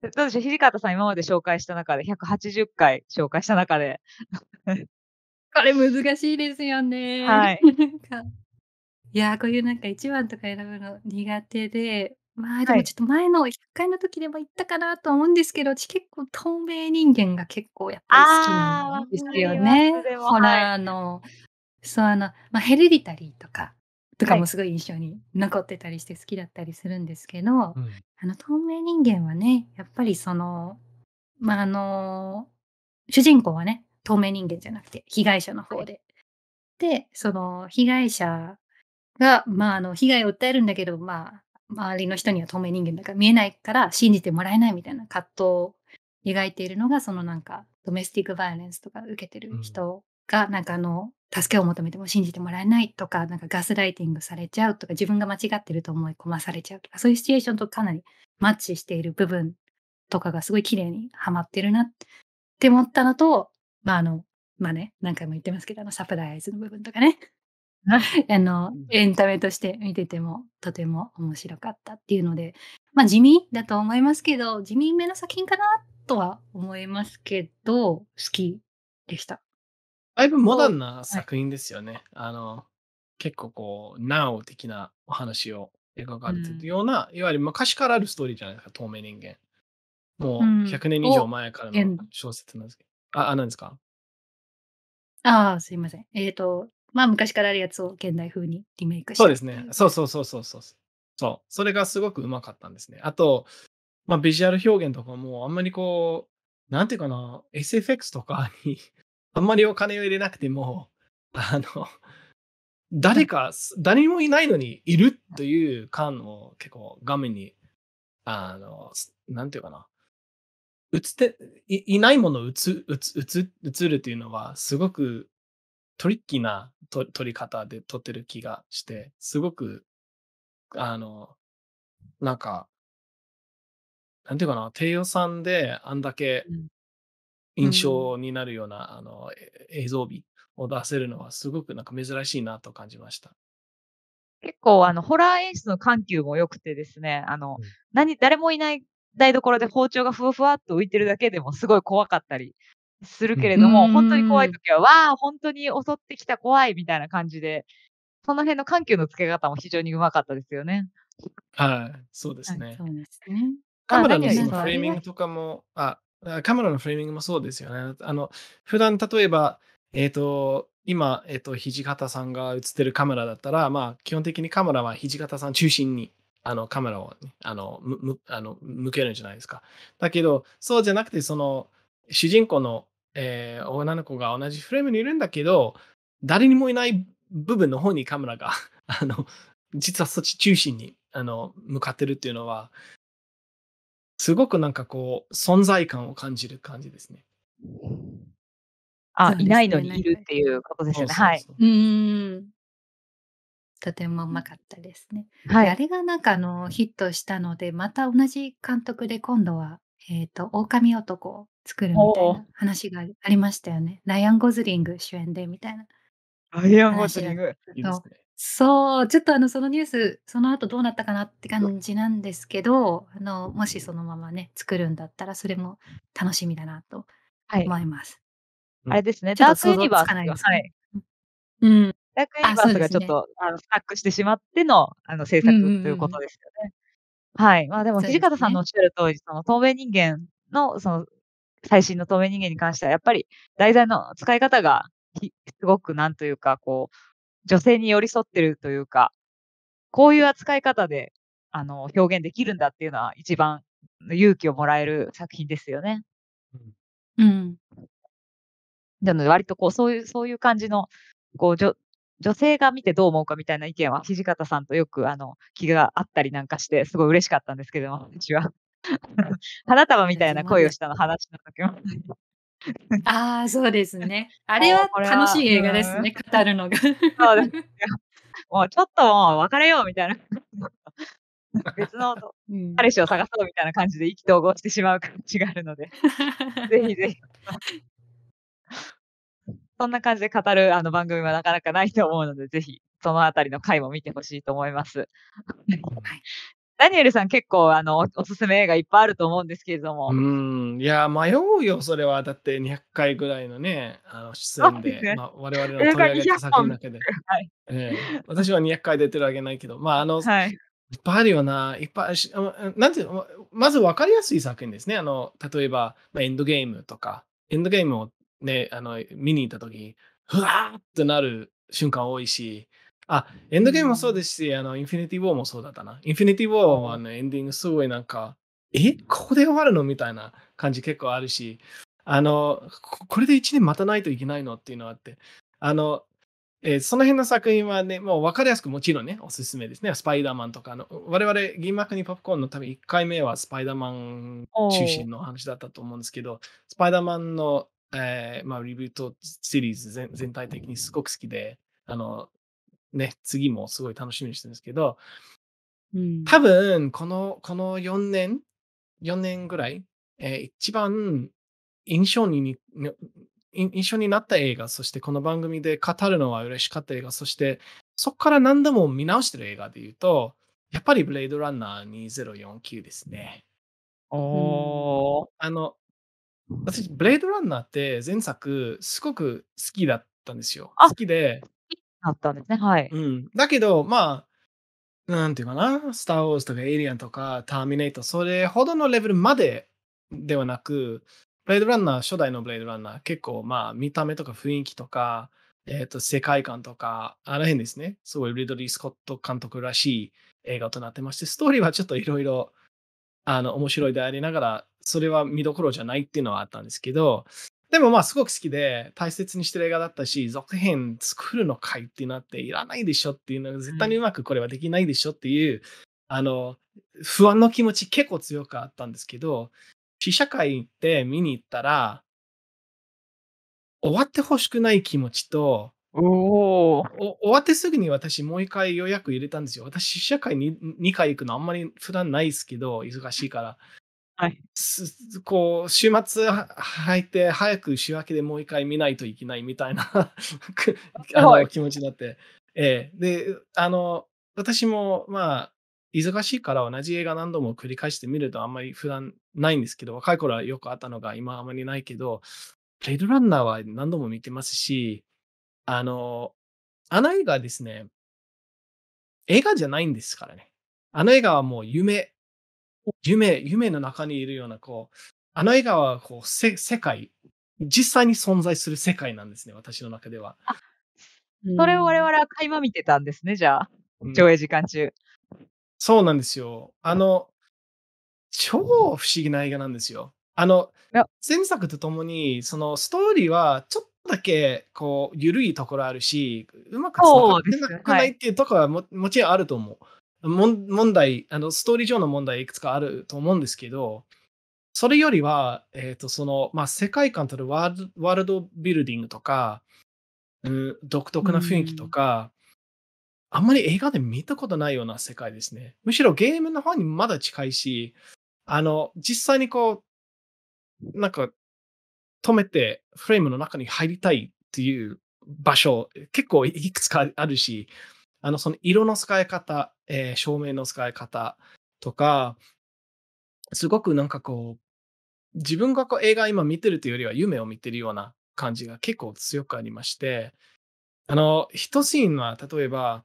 どうでしょう、土方さん今まで紹介した中で180回紹介した中でこれ難しいですよね。はい。いやー、こういうなんか1番とか選ぶの苦手で、まあでもちょっと前の100回の時でも言ったかなと思うんですけど、私結構透明人間が結構やっぱり好きなんですよね。ホラーの、はい、そうまあヘレディタリーとかもすごい印象に残ってたりして好きだったりするんですけど、はい、透明人間はね、やっぱりまあ主人公はね、透明人間じゃなくて被害者の方で。で、被害者が、まあ、被害を訴えるんだけど、まあ、周りの人には透明人間だから見えないから信じてもらえないみたいな葛藤を描いているのが、なんか、ドメスティックバイオレンスとか受けてる人が、なんか助けを求めても信じてもらえないとか、なんかガスライティングされちゃうとか、自分が間違ってると思い込まされちゃうとか、そういうシチュエーションとかなりマッチしている部分とかがすごい綺麗にはまってるなって思ったのと、まあまあね、何回も言ってますけど、サプライズの部分とかね、エンタメとして見ててもとても面白かったっていうので、まあ地味だと思いますけど、地味めの作品かなとは思いますけど、好きでした。だいぶモダンな作品ですよね。はい、結構こう、ナウ的なお話を描かれてるような、いわゆる昔からあるストーリーじゃないですか、透明人間。もう100年以上前からの小説なんですけど。何ですか？すいません。まあ、昔からあるやつを現代風にリメイクして。そうですね。そう。それがすごくうまかったんですね。あと、まあ、ビジュアル表現とかも、あんまりこう、なんていうかな、SFX とかに、あんまりお金を入れなくても、誰もいないのにいるという感を結構画面に、なんていうかな。いないものを映るというのはすごくトリッキーな撮り方で撮ってる気がして、すごく、なんか、なんていうかな、低予算であんだけ印象になるような、映像美を出せるのはすごくなんか珍しいなと感じました。結構、ホラー演出の緩急も良くてですね、誰もいない台所で包丁がふわふわっと浮いてるだけでもすごい怖かったりするけれども、本当に怖い時は、わあ、本当に襲ってきた怖いみたいな感じで、その辺の緩急のつけ方も非常にうまかったですよね。はい、そうですね。カメラのフレーミングとかも、カメラのフレーミングもそうですよね。普段例えば、今、土方さんが映ってるカメラだったら、まあ、基本的にカメラは土方さん中心にカメラを、ね、向けるんじゃないですか。だけどそうじゃなくて、その主人公の、女の子が同じフレームにいるんだけど、誰にもいない部分の方にカメラが実はそっち中心に向かってるっていうのは、すごくなんかこう存在感を感じる感じですね。あ、いないのにいるっていうことですよね。はい。とてもうまかったですね。はい、あれがなんかヒットしたので、また同じ監督で今度は狼男を作るみたいな話がありましたよね。ライアン・ゴズリング主演でみたいな。ライアン・ゴズリング。そう、ちょっとそのニュース、その後どうなったかなって感じなんですけど、もしそのままね、作るんだったら、それも楽しみだなと思います。はい、あれですね、ダークユニバースが、はい。うん。ダークユニバースがちょっと、スタックしてしまっての、制作ということですよね。はい。まあでも、土方さんのおっしゃる通り、その透明人間の、最新の透明人間に関しては、やっぱり題材の使い方が、すごくなんというか、こう、女性に寄り添ってるというか、こういう扱い方で表現できるんだっていうのは一番勇気をもらえる作品ですよね。うん。なので割とこうそういう感じのこう女性が見てどう思うかみたいな意見は土方さんとよく気があったりなんかしてすごい嬉しかったんですけども、私は花束みたいな恋をしたの話の時も。ああ、そうですね。あれは楽しい映画ですね、語るのが。そうですよ。もうちょっともう別れようみたいな。別の彼氏を探そうみたいな感じで意気投合してしまう感じがあるので、ぜひぜひ。そんな感じで語る番組はなかなかないと思うので、ぜひそのあたりの回も見てほしいと思います。ダニエルさん、結構おすすめ映画いっぱいあると思うんですけれども。いや、迷うよ、それは。だって200回ぐらいのね、出演で、ね、まあ、我々の取り上げた作品だけで。はい私は200回出てるわけないけど、まあ、はい、いっぱいあるよな、いっぱい、なんていうの、まず分かりやすい作品ですね。例えば、まあ、エンドゲームとか、エンドゲームをね、見に行ったとき、ふわーってなる瞬間多いし、あ、エンドゲームもそうですし、インフィニティ・ウォーもそうだったな。インフィニティ・ウォーはエンディングすごいなんか、ここで終わるのみたいな感じ結構あるし、これで1年待たないといけないのっていうのはあって、その辺の作品はね、もう分かりやすくもちろんね、おすすめですね。スパイダーマンとか、我々、銀幕にポップコーンの多分1回目はスパイダーマン中心の話だったと思うんですけど、スパイダーマンの、まあ、リブートシリーズ 全体的にすごく好きで、ね、次もすごい楽しみにしてるんですけど、多分この4年ぐらい、一番印象になった映画、そしてこの番組で語るのは嬉しかった映画、そしてそこから何度も見直してる映画でいうと、やっぱり「ブレードランナー2049」ですね。私「ブレードランナー」って前作すごく好きだったんですよ。好きで。あったんですね。はい。だけど、まあ、なんていうかな、スター・ウォーズとかエイリアンとかターミネート、それほどのレベルまでではなく、ブレードランナー、初代のブレードランナー、結構、まあ、見た目とか雰囲気とか、世界観とか、あの辺ですね、すごいリドリー・スコット監督らしい映画となってまして、ストーリーはちょっといろいろ、面白いでありながら、それは見どころじゃないっていうのはあったんですけど、でもまあすごく好きで大切にしてる映画だったし、続編作るのかいってなっていらないでしょっていうのが、絶対にうまくこれはできないでしょっていう、不安の気持ち結構強くあったんですけど、試写会行って見に行ったら、終わってほしくない気持ちと、終わってすぐに私もう一回予約入れたんですよ。私試写会に2回行くのあんまり普段ないですけど、忙しいから。はい、こう週末入って早く週明けでもう一回見ないといけないみたいな気持ちになって、で私もまあ忙しいから同じ映画何度も繰り返して見るとあんまり普段ないんですけど、若い頃はよくあったのが今あまりないけど、ブレードランナーは何度も見てますし、あの映画ですね、映画じゃないんですからね。あの映画はもう夢の中にいるような、こう、あの映画はこう世界、実際に存在する世界なんですね、私の中では。あ、それを我々は垣間見てたんですね、じゃあ、上映時間中。そうなんですよ。超不思議な映画なんですよ。いや前作とともに、そのストーリーはちょっとだけこう緩いところあるし、うまくつながってなくないっていうところは もちろんあると思う。問題、ストーリー上の問題いくつかあると思うんですけど、それよりは、世界観とのワールドビルディングとか、独特な雰囲気とか、あんまり映画で見たことないような世界ですね。むしろゲームの方にまだ近いし、実際にこう、なんか、止めてフレームの中に入りたいっていう場所、結構いくつかあるし、その色の使い方、照明の使い方とか、すごくなんかこう、自分がこう映画今見てるというよりは夢を見てるような感じが結構強くありまして、一シーンは例えば、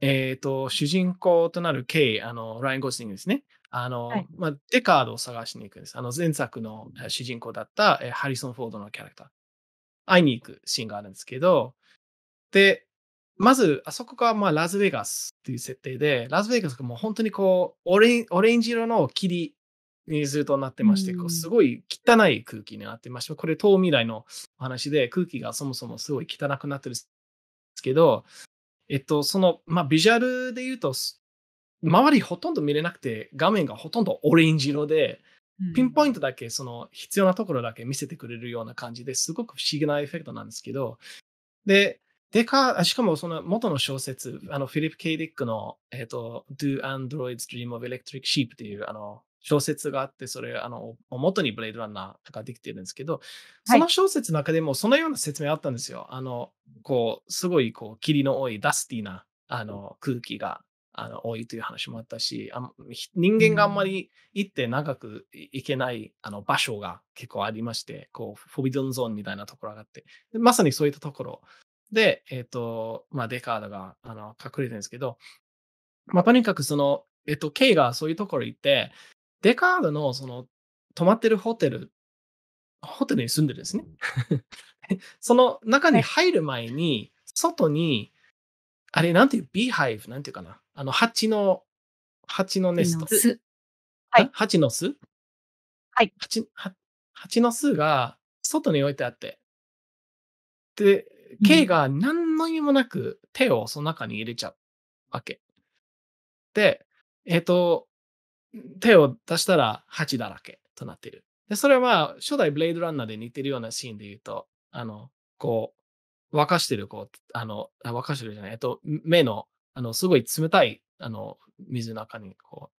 主人公となる K、ライアン・ゴスリングですね。デカードを探しに行くんです。前作の主人公だった、ハリソン・フォードのキャラクター。会いに行くシーンがあるんですけど、で、まず、あそこが、ラスベガスっていう設定で、ラスベガスがもう本当にこう、オレンジ色の霧にずっとなってまして、こうすごい汚い空気になってまして、これ遠未来の話で、空気がそもそもすごい汚くなってるんですけど、ビジュアルで言うと、周りほとんど見れなくて、画面がほとんどオレンジ色で、ピンポイントだけ、その必要なところだけ見せてくれるような感じですごく不思議なエフェクトなんですけど、しかもその元の小説、フィリップ・K・ディックの、Do Androids Dream of Electric Sheep っていう小説があって、それ元にブレードランナーができてるんですけど、その小説の中でもそのような説明あったんですよ。こう、すごいこう霧の多いダスティな空気が多いという話もあったし、人間があんまり行って長く行けない場所が結構ありまして、こう、フォビドンゾーンみたいなところがあって、まさにそういったところで、デカードが隠れてるんですけど、とにかくその、K がそういうところ行って、デカードのその泊まってるホテルに住んでるんですね。その中に入る前に、外に、あれ、なんていう、ビーハイブ、なんていうかな。蜂のネスト。はい。蜂の巣はい。蜂の巣が外に置いてあって。で、K が何の意味もなく手をその中に入れちゃうわけ。で、手を出したら蜂だらけとなっている。で、それは初代ブレードランナーで似てるようなシーンで言うと、沸かしてるじゃない、目の、すごい冷たい、水の中に、こう、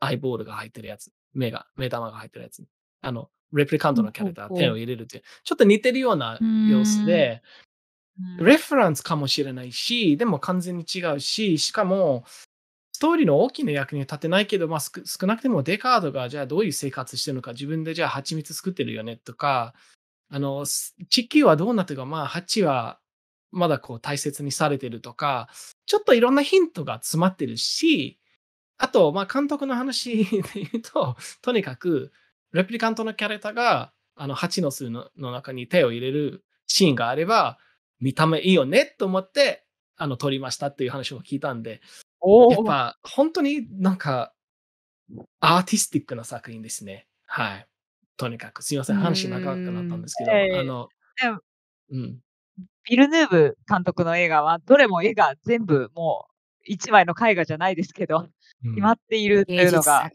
アイボールが入ってるやつ、目玉が入ってるやつ、レプリカントのキャラクター、手を入れるっていう、ちょっと似てるような様子で、レフェランスかもしれないし、でも完全に違うし、しかも、ストーリーの大きな役に立てないけど、少なくてもデカードがじゃあどういう生活してるのか、自分でじゃあ蜂蜜作ってるよねとか、地球はどうなってるか、蜂はまだこう大切にされてるとか、ちょっといろんなヒントが詰まってるし、あと、監督の話で言うと、とにかく、レプリカントのキャラクターが、蜂の巣の中に手を入れるシーンがあれば、見た目いいよねと思って、撮りましたっていう話を聞いたんで、やっぱ本当になんかアーティスティックな作品ですね。はい。とにかくすみません、話長くなったんですけど、ビルヌーブ監督の映画はどれも絵が全部もう一枚の絵画じゃないですけど、決まっているというのが、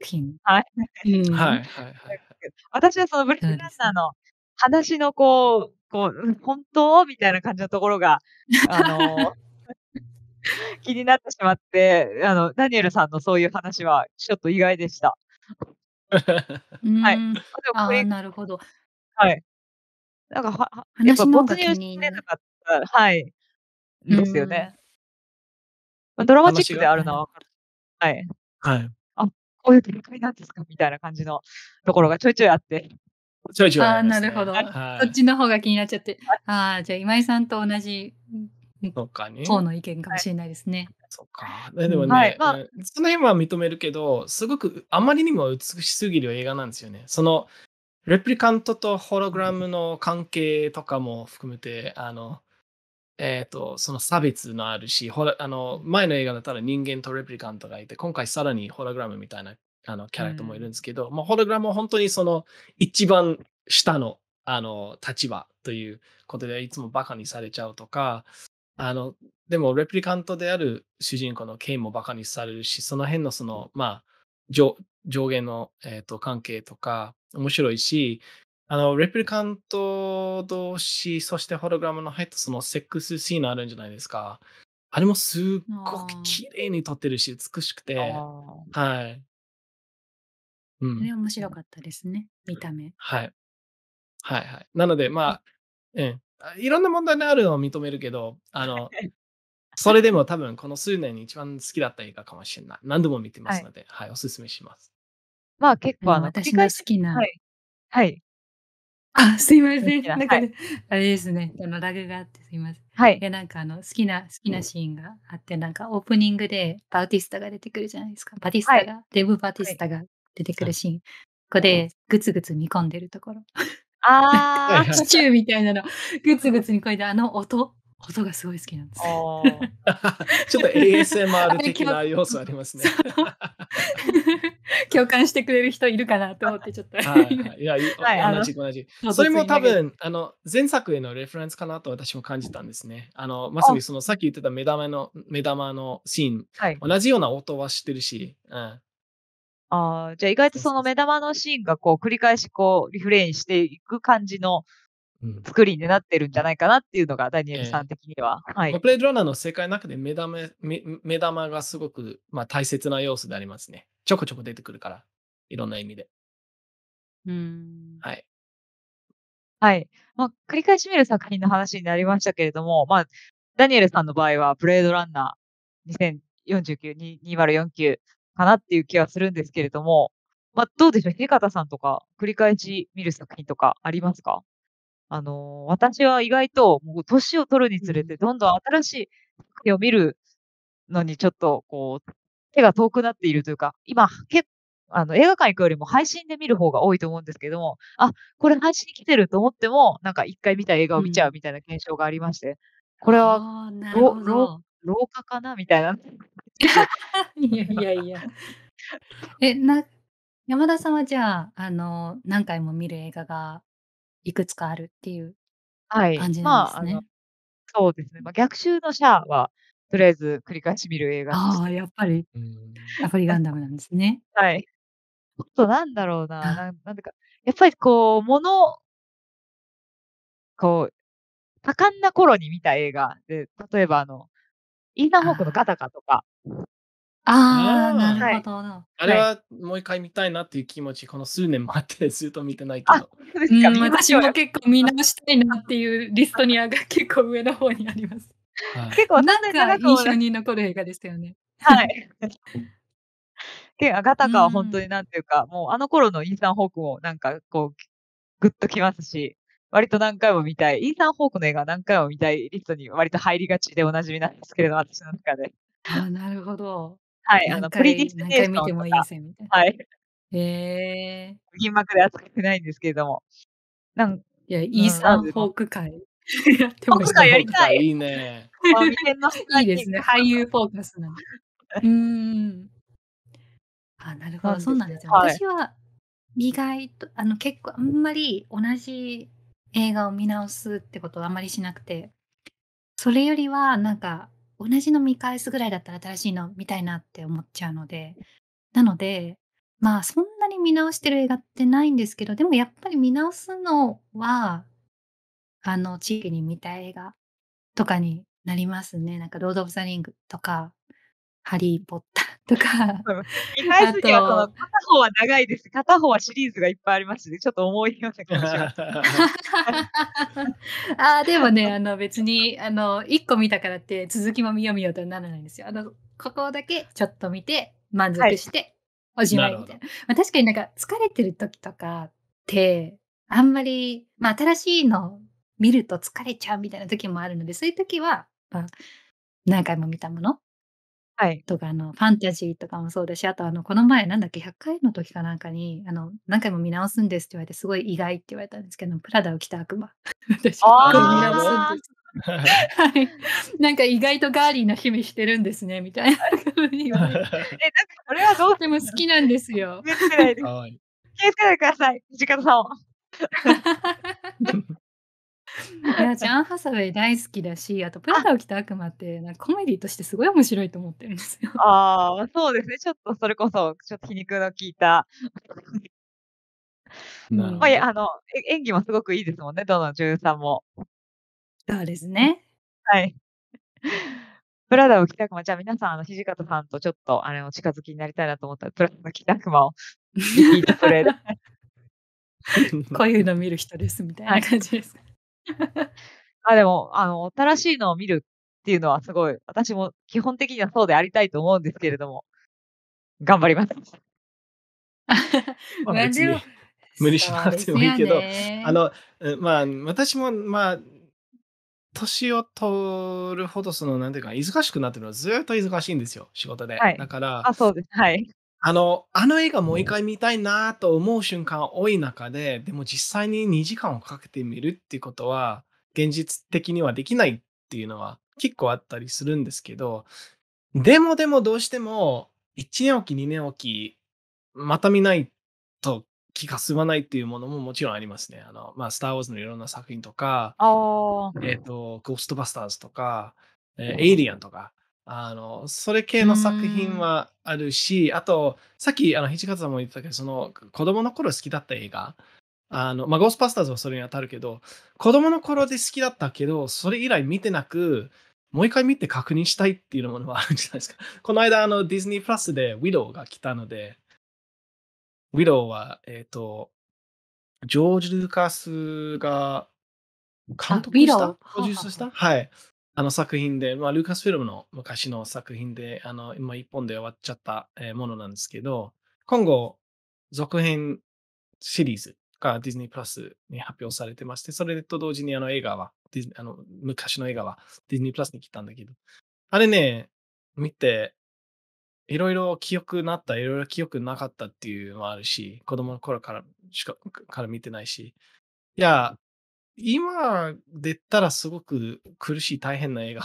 私はそのブレードランナーの話のこう本当みたいな感じのところが気になってしまって、ダニエルさんのそういう話はちょっと意外でした。はい。なるほど。はい。なんかやっぱ没入してなかった。はい。ですよね。ドラマチックであるのは分かる。はい。はい。こういう展開なんですかみたいな感じのところがちょいちょいあって。ちょいちょいありますね。なるほど。そっちの方が気になっちゃって。じゃあ今井さんと同じ。方の意見かもしれないですね。そうか。でもね、その辺は認めるけど、すごくあまりにも美しすぎる映画なんですよね。そのレプリカントとホログラムの関係とかも含めて、その差別のあるし、前の映画だったら人間とレプリカントがいて、今回さらにホログラムみたいなキャラクターもいるんですけど、ホログラムは本当にその一番下の立場ということでいつもバカにされちゃうとか、でもレプリカントである主人公のケインもバカにされるし、その辺のその、まあ、上下の、関係とか面白いし、レプリカント同士、そしてホログラムの入ったそのセックスシーンあるんじゃないですか。あれもすっごく綺麗に撮ってるし、美しくて。はい。うん。それ面白かったですね、見た目。はい。はいはい。なので、まあ、いろんな問題があるのを認めるけど、それでも多分この数年に一番好きだった映画かもしれない。何度も見てますので、はい、おすすめします。まあ結構私が好きな。はい。はいあ、すいません。なんかね、はい、あれですね。ラグがあってすいません。はい。いや、なんか好きなシーンがあって、なんかオープニングでバティスタが出てくるじゃないですか。バティスタが、はい、デブ・バティスタが出てくるシーン。はい、ここでグツグツ煮込んでるところ。ああ。シチューみたいなの、グツグツ煮込んで、音がすごい好きなんです。ちょっと ASMR 的な要素ありますね。共感してくれる人いるかなと思ってちょっと。いや、同じ。それも多分前作へのレフレンスかなと私も感じたんですね。まさにそのさっき言ってた目玉のシーン、はい、同じような音はしてるし。うん、じゃあ意外とその目玉のシーンがこう繰り返しこうリフレインしていく感じの。作りになってるんじゃないかなっていうのがダニエルさん的には。ブレードランナーの世界の中で目玉がすごく、まあ、大切な要素でありますね。ちょこちょこ出てくるから、いろんな意味で。はい。はい。まあ、繰り返し見る作品の話になりましたけれども、まあ、ダニエルさんの場合は、ブレードランナー2049、2049かなっていう気はするんですけれども、まあ、どうでしょう、土方さんとか、繰り返し見る作品とかありますか？私は意外ともう年を取るにつれてどんどん新しい作品を見るのにちょっとこう手が遠くなっているというか、今映画館行くよりも配信で見る方が多いと思うんですけども、これ配信に来てると思ってもなんか一回見た映画を見ちゃうみたいな現象がありまして、これは老化かなみたいな。いやいやいや。山田さんはじゃあ、何回も見る映画がいくつかあるっていう感じなんですね。そうですね。逆襲のシャアは、とりあえず繰り返し見る映画。やっぱりガンダムなんですね。はい。ちょっとなんだろうな。なんでか。やっぱりこう、多感な頃に見た映画で、例えばイーサン・ホークのガタカとか。なるほどな。あれはもう一回見たいなっていう気持ち、この数年もあってずっと見てないけど。私も結構見直したいなっていうリストにが結構上の方にあります。結構なんか印象に残る映画ですよね。はい。ガタカは本当になんていうか、もうあの頃のイーサン・ホークもなんかこう、グッときますし、割と何回も見たい、イーサン・ホークの映画何回も見たいリストに割と入りがちでおなじみなんですけれど、私の中で。なるほど。はい、プリディステーションとか。何回見てもいいぜ、みたいな。はい。銀幕で扱ってないんですけれども。いや、イーサン・ホーク会。ホーク会やりたい。いいね。いいですね。俳優フォーカスなの。なるほど。そうなんですよ。私は、意外と、結構、あんまり同じ映画を見直すってことはあんまりしなくて、それよりは、なんか、同じの見返すぐらいだったら新しいの見たいなって思っちゃうので、なのでまあそんなに見直してる映画ってないんですけど、でもやっぱり見直すのは地域に見た映画とかになりますね。なんかロード・オブ・ザ・リングとかハリー・ポッターとか見返すにはこの片方は長いです。片方はシリーズがいっぱいありますので、ちょっと重いような気がします。でもね、別に1個見たからって続きも見よう見ようとはならないんですよ。ここだけちょっと見て満足しておしまいみたいな。確かになんか疲れてる時とかってあんまり、まあ、新しいの見ると疲れちゃうみたいな時もあるので、そういう時は、まあ、何回も見たものとかファンタジーとかもそうだし、あとこの前なんだっけ、100回の時かなんかに何回も見直すんですって言われて、すごい意外って言われたんですけど、プラダを着た悪魔。私見直すんです。はい、なんか意外とガーリーな日々してるんですねみたいな風に言われて、それはどうしても好きなんですよ。気をつけないでください、土方さんを。いや、ジャン・ハサウェイ大好きだし、あと「プラダを着た悪魔」ってなんかコメディとしてすごい面白いと思ってるんですよ。ああ、そうですね、ちょっとそれこそちょっと皮肉の効いた。まあ、いや、演技もすごくいいですもんね、どの女優さんも。そうですね。はい。プラダを着た悪魔、じゃあ皆さん、土方さんとちょっとお近づきになりたいなと思ったら、プラダを着た悪魔をリピートプレイで。こういうの見る人ですみたいな感じです。あ、でも新しいのを見るっていうのはすごい、私も基本的にはそうでありたいと思うんですけれども、頑張ります。まあ別に無理しなくてもいいけど、まあ私もまあ年を取るほどなんていうか忙しくなってるのはずっと忙しいんですよ、仕事で。はい、だからそうです。はい。映画もう一回見たいなと思う瞬間多い中で、でも実際に2時間をかけて見るっていうことは現実的にはできないっていうのは結構あったりするんですけど、でもどうしても1年おき2年おきまた見ないと気が済まないっていうものももちろんありますね。まあ、スター・ウォーズのいろんな作品とか、ゴーストバスターズとか、エイリアンとか。それ系の作品はあるし、あとさっき土方さんも言ってたけど、子供の頃好きだった映画、まあ、ゴーストバスターズはそれに当たるけど、子供の頃で好きだったけどそれ以来見てなく、もう一回見て確認したいっていうものはあるんじゃないですか。この間ディズニープラスでウィドウが来たので、ウィドウはジョージ・ルーカスが監督したプロデュースしたはい。作品で、まあ、ルーカスフィルムの昔の作品で、今一本で終わっちゃったものなんですけど、今後、続編シリーズがディズニープラスに発表されてまして、それと同時に映画は、昔の映画はディズニープラスに来たんだけど、あれね、見て、いろいろ記憶になった、いろいろ記憶なかったっていうのもあるし、子供の頃から見てないし、いや、今出たらすごく苦しい大変な映画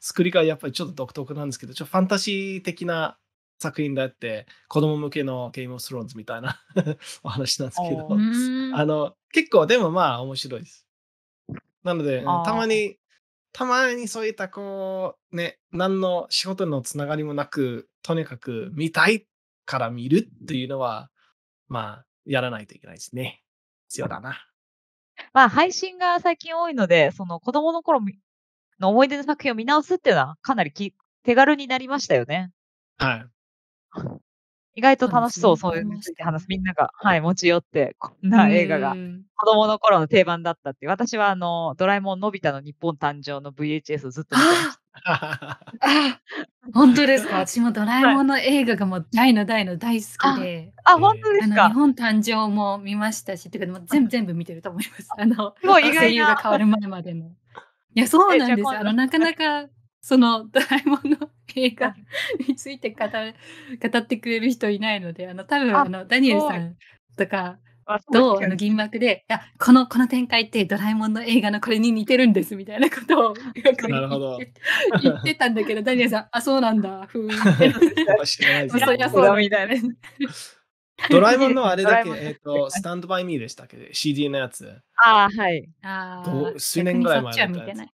作りがやっぱりちょっと独特なんですけど、ちょっとファンタジー的な作品であって、子供向けのゲームオブスローンズみたいなお話なんですけど、結構でもまあ面白いです。なのでたまにそういったこうね、何の仕事のつながりもなく、とにかく見たいから見るっていうのはまあやらないといけないですね。必要だな。まあ、配信が最近多いので、子供の頃の思い出の作品を見直すっていうのはかなり手軽になりましたよね。はい。意外と楽しそう、そういう話、みんなが、はい、持ち寄って、こんな映画が子供の頃の定番だったっていう。私はドラえもんのび太の日本誕生の VHS をずっと見てました。本当ですか？私もドラえもんの映画がもう大の大の大好きで、あ、本当ですか？日本誕生も見ましたし、てかもう全部見てると思います。すごい意外な。声優が変わる前までの。いや、そうなんです。なかなかドラえもんの映画について語ってくれる人いないので、多分ダニエルさんとか。と銀幕で、いや、この展開ってドラえもんの映画のこれに似てるんですみたいなことをよく言ってたんだけど、ダニエルさん、あ、そうなんだ、ふうドラえもんのあれだけ、スタンドバイミーでしたっけ、CD のやつ。ああ、はい。数年ぐらい前だった。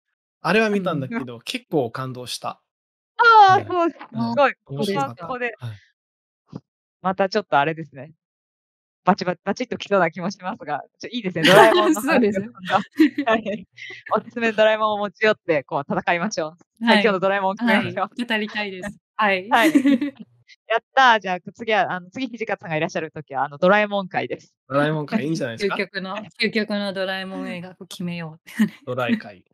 あれは見たんだけど、結構感動した。ああ、そう、すごい。ここで、またちょっとあれですね。バチッときそうな気もしますが、いいですね、ドラえもんの話ですはい、おすすめのドラえもんを持ち寄って戦いましょう。はい、今日のドラえもんを決めましょう。はい、語りたいです。はい。はい、やったー。じゃあ次は、次、土方さんがいらっしゃるときは、ドラえもん会です。ドラえもん会いいんじゃないですか。究極のドラえもん映画を決めよう。ドラえ会。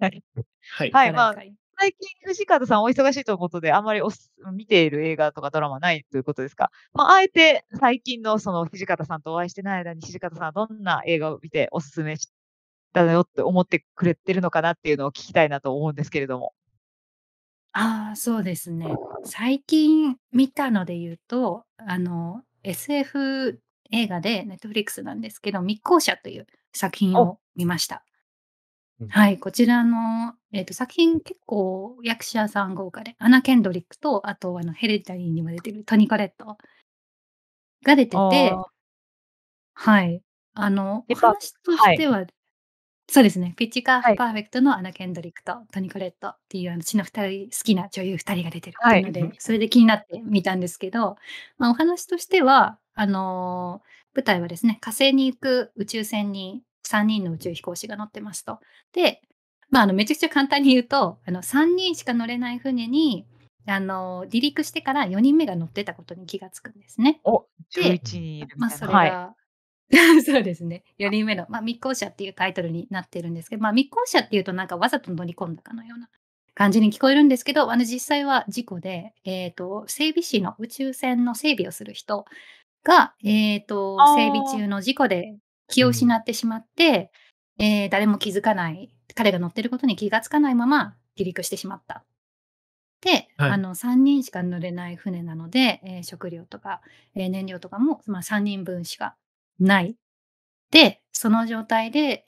はい。はい。まあ、最近、藤川さんお忙しいということで、あまり見ている映画とかドラマないということですが、まあ、あえて最近の藤川さんとお会いしてない間に、藤川さんはどんな映画を見ておすすめしたよって思ってくれてるのかなっていうのを聞きたいなと思うんですけれども。ああ、そうですね。最近見たので言うと、SF 映画で、Netflix なんですけど、密航者という作品を見ました。うん、はい、こちらの、作品結構役者さん豪華で、アナ・ケンドリックと、あとヘレディタリーにも出てるトニ・コレットが出てて、ああ、はい、おやっぱ、話とはしい。ては、そうですね、ピッチカーはフい。パーフェクトのアナ・ケンドリックとトニ・コレットっていう血の二人、好きな女優二人が出てるってはいうい。ので、それで気になって見たんですけど、まあ、お話としては、舞台はですね、火星に行く宇宙船に3人の宇宙飛行士が乗ってますと。で、まあ、めちゃくちゃ簡単に言うと、3人しか乗れない船に、離陸してから4人目が乗ってたことに気がつくんですね。お、で、11人いるみまあ、たいそな。れが、そうですね。4人目の、まあ、密航者っていうタイトルになっているんですけど、まあ、密航者っていうとなんかわざと乗り込んだかのような感じに聞こえるんですけど、実際は事故で、整備士の宇宙船の整備をする人が、整備あ中の事故で気うを失ん。ってしまって、誰も気づかない、彼が乗ってることに気がつかないまま離陸してしまった。で、はい。3人しか乗れない船なので、食料とか、燃料とかも、まあ、3人分しかない。で、その状態で、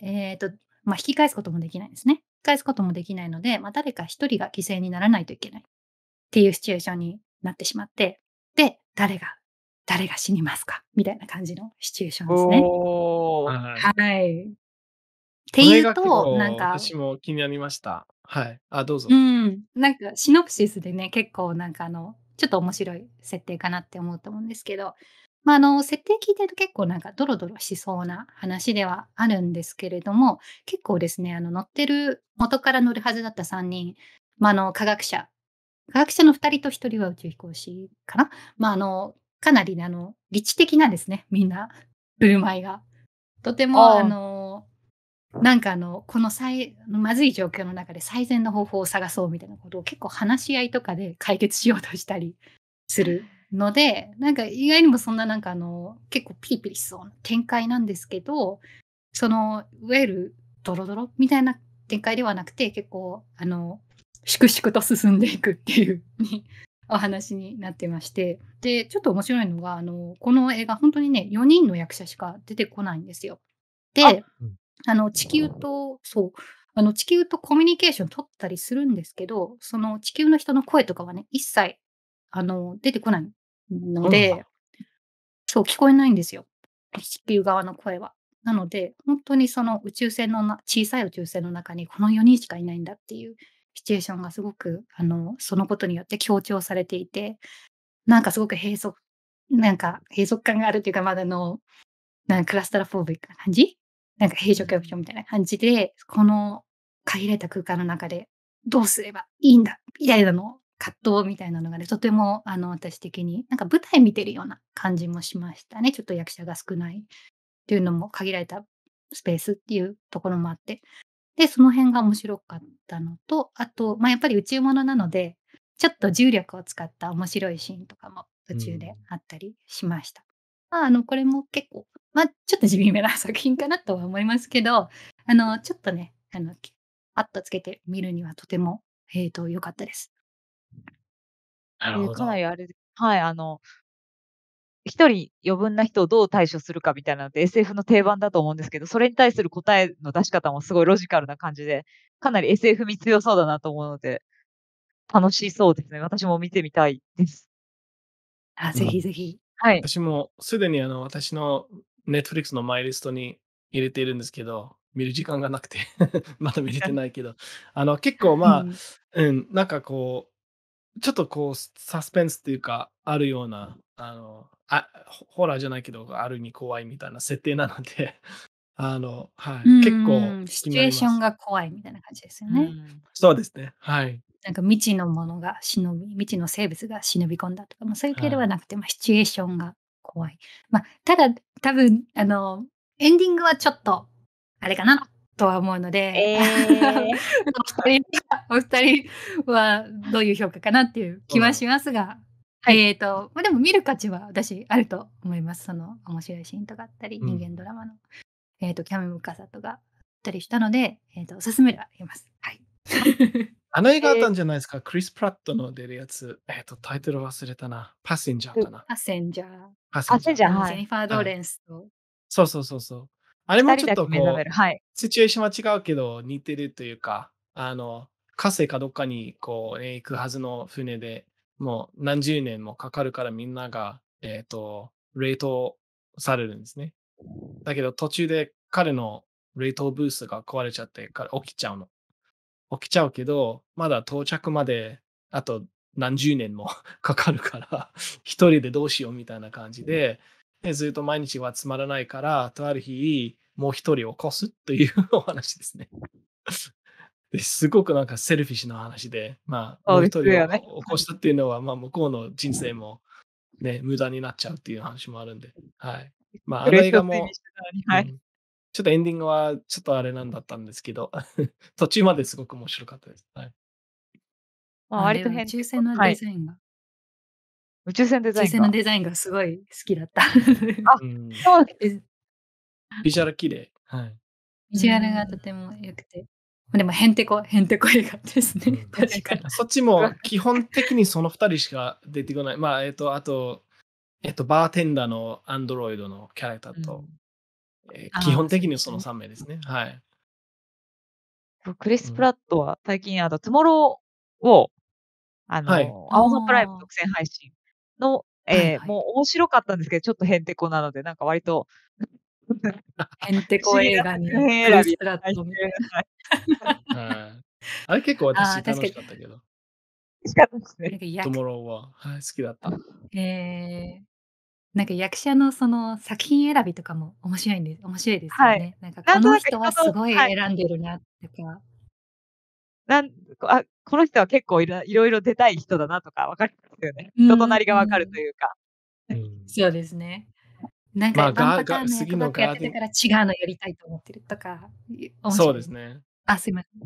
まあ、引き返すこともできないんですね。引き返すこともできないので、まあ、誰か一人が犠牲にならないといけないっていうシチュエーションになってしまって、で、誰が死にますかみたいな感じのシチュエーションですね。おー。はい。はい。ってこいれうが結と、なん構か、私も気になりました。あ、どううぞ。ん、なんかシノプシスでね、結構なんかちょっと面白い設定かなって思うと思うんですけど、まあ、設定聞いてると結構なんかドロドロしそうな話ではあるんですけれども、結構ですね、乗ってる、元から乗るはずだった3人、まあ、科学者の2人と1人は宇宙飛行士かな、まあ、かなりね、理知的なんですね、みんな、振る舞いが。とても、ああ。なんかこのまずい状況の中で最善の方法を探そうみたいなことを結構話し合いとかで解決しようとしたりするので、なんか意外にもそんななんか結構ピリピリしそうな展開なんですけど、いわゆるドロドロみたいな展開ではなくて、結構粛々と進んでいくっていうお話になってまして、で、ちょっと面白いのが、この映画本当にね、4人の役者しか出てこないんですよ。あ、で、うん。地球と、そう、地球とコミュニケーション取ったりするんですけど、その地球の人の声とかはね、一切、出てこないのうんで、そう、聞こえないんですよ。地球側の声は。なので、本当にその宇宙船の小さい宇宙船の中にこの4人しかいないんだっていうシチュエーションがすごく、そのことによって強調されていて、なんかすごく閉塞感があるというか、まだなんかクラスタラフォービックな感じ、なんか平常教育みたいな感じで、この限られた空間の中でどうすればいいんだ、みたいな葛藤みたいなのがね、とても私的に、なんか舞台見てるような感じもしましたね。ちょっと役者が少ないっていうのも、限られたスペースっていうところもあって。で、その辺が面白かったのと、あと、まあ、やっぱり宇宙ものなので、ちょっと重力を使った面白いシーンとかも途う中でん。あったりしました。まあ、これも結構、まあ、ちょっと地味めな 作品かなとは思いますけど、ちょっとね、パッとつけて見るにはとても、良かったです。なるほかなど。りあれで、一人余分な人をどう対処するかみたいなのって SF の定番だと思うんですけど、それに対する答えの出し方もすごいロジカルな感じで、かなり SF に強そうだなと思うので、楽しそうですね。私も見てみたいです。あ、ぜひぜひ。はい。私もすでに私の Netflix のマイリストに入れているんですけど、見る時間がなくて まだ見れてないけど、結構うまあ、ん、なんかこう、ちょっとこう、サスペンスっていうか、あるような、ホラーじゃないけど、ある意味怖いみたいな設定なので、結構シ気にチュなエーりシまョンす。が怖いみたいな感じですようね。ん。そうですね。なんか未知のものが未知の生物が忍び込んだとか、まあ、そういう系でははなくて、まあ、シチュエーションが怖い。まあ、ただ、多分、エンディングはちょっと、あれかなとは思うので、えー。お二人はどういう評価かなっていう気はしますが、はい。まあ、でも見る価値は私あると思います。その面白いシーンとかあったり、う人ん。間ドラマの、キャメ深さとかあったりしたので、おすすめではあります。はい。あ、映画あったんじゃないですか。クリス・プラットの出るやつ。タイトル忘れたな。パッセンジャーかな。パッセンジャー。パッセンジャー。じゃあ、ジェニファー・ドーレンスと、そうそうそうそう。あれもちょっとこう、はい、シチュエーションは違うけど似てるというか、カセイかどっかにこう、行くはずの船でもう何十年もかかるからみんなが、冷凍されるんですね。だけど途中で彼の冷凍ブースが壊れちゃって起きちゃうの。起きちゃうけど、まだ到着まであと何十年もかかるから一人でどうしようみたいな感じで、ずっと毎日はつまらないから、とある日もう一人起こすというお話ですね。ですごくなんかセルフィッシュな話で、まあもう一人を起こしたっていうのは、まあ向こうの人生もね無駄になっちゃうっていう話もあるんで、はい。まああの映画も、うん、ちょっとエンディングはちょっとあれなんだったんですけど、途中まですごく面白かったです。はい。まあ、割と宇宙船のデザインが、はい、宇宙船のデザインがすごい好きだった。あ、そうです。ビジュアル綺麗。はい。ビジュアルがとても良くて。でもヘンテコ映画ですね。確かに。そっちも基本的にその2人しか出てこない。まあ、あと、バーテンダーのアンドロイドのキャラクターと、基本的にその3名ですね。はい。クリス・プラットは最近、トゥモローを、はい、アマゾンプライム独占配信の、はいはい、もう面白かったんですけど、ちょっとヘンテコなので、なんか割と、ヘンテコ映画にクリス・プラット。あれ結構私楽しかったけど。楽しかったですね。トゥモローは、はい、好きだった。なんか役者のその作品選びとかも面白いですよね。はい、なんかこの人はすごい選んでるなとか。はい、この人は結構いろいろ出たい人だなとか分かりますよね。人となりが分かるというか。うん、そうですね。なんか、パターンの役ばっかやってたから違うのやりたいと思ってるとか。そうですね。あ、すいません。い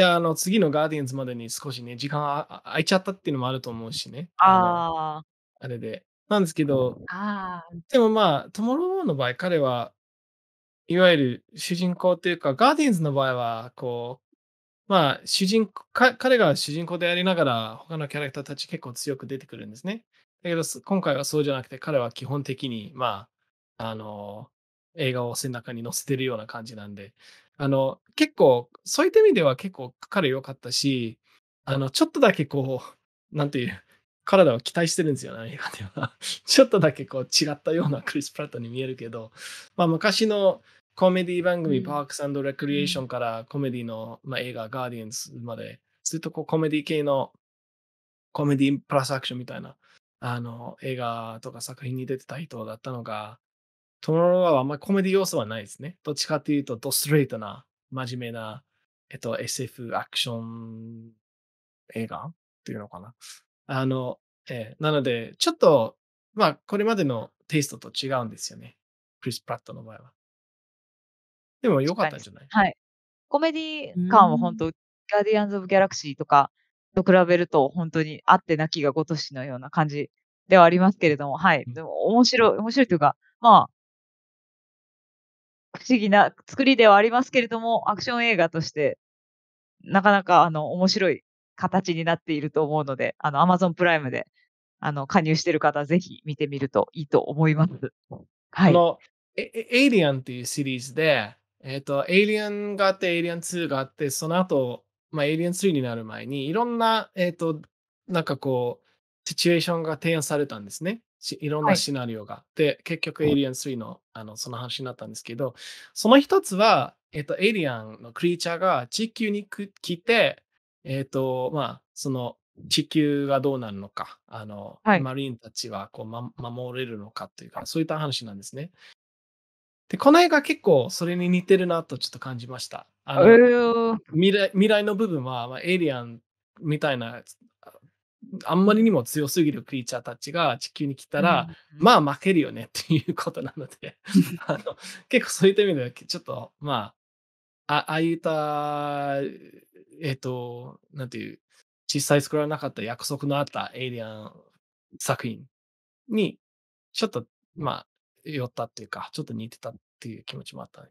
や、次のガーディアンズまでに少しね、時間が空いちゃったっていうのもあると思うしね。あれで。なんですけど、でもまあ、トゥモローの場合、彼はいわゆる主人公というか、ガーディアンズの場合は、こう、まあ、彼が主人公でありながら、他のキャラクターたち結構強く出てくるんですね。だけど、今回はそうじゃなくて、彼は基本的に、まあ、映画を背中に載せてるような感じなんで、結構、そういった意味では結構彼良かったし、ちょっとだけこう、なんていう、体を期待してるんですよね、映画では。ちょっとだけこう、違ったようなクリス・プラットに見えるけど、まあ、昔のコメディ番組、パークス&レクリエーションからコメディの、まあ、映画、ガーディアンズまで、ずっとこう、コメディ系の、コメディプラスアクションみたいな、映画とか作品に出てた人だったのが、トゥモローはあんまりコメディ要素はないですね。どっちかというと、ドストレートな、真面目な、SF アクション映画っていうのかな。なので、ちょっと、まあ、これまでのテイストと違うんですよね。クリス・プラットの場合は。でも良かったんじゃない？はい。コメディ感は本当、ガーディアンズ・オブ・ギャラクシーとか、と比べると本当にあってなきがごとしのような感じではありますけれども、はい。でも面白いというか、まあ、不思議な作りではありますけれども、アクション映画として、なかなか面白い形になっていると思うので、Amazon プライムで加入している方、ぜひ見てみるといいと思います。はい。エイリアンっていうシリーズで、エイリアンがあって、エイリアン2があって、その後、まあ、エイリアン3になる前にいろんな、なんかこう、シチュエーションが提案されたんですね。いろんなシナリオが。はい、で、結局、エイリアン3の、その話になったんですけど、その一つは、エイリアンのクリーチャーが地球に来て、まあ、その地球がどうなるのか、はい、マリーンたちはこう、守れるのかというか、そういった話なんですね。で、この映画結構それに似てるなとちょっと感じました。未来の部分は、まあ、エイリアンみたいな、あんまりにも強すぎるクリーチャーたちが地球に来たら、うん、まあ負けるよねっていうことなので、結構そういった意味では、ちょっと、まあ、ああいった、なんていう、実際作られなかった約束のあったエイリアン作品に、ちょっと、まあ、寄ったっていうか、ちょっと似てたっていう気持ちもあった、ね。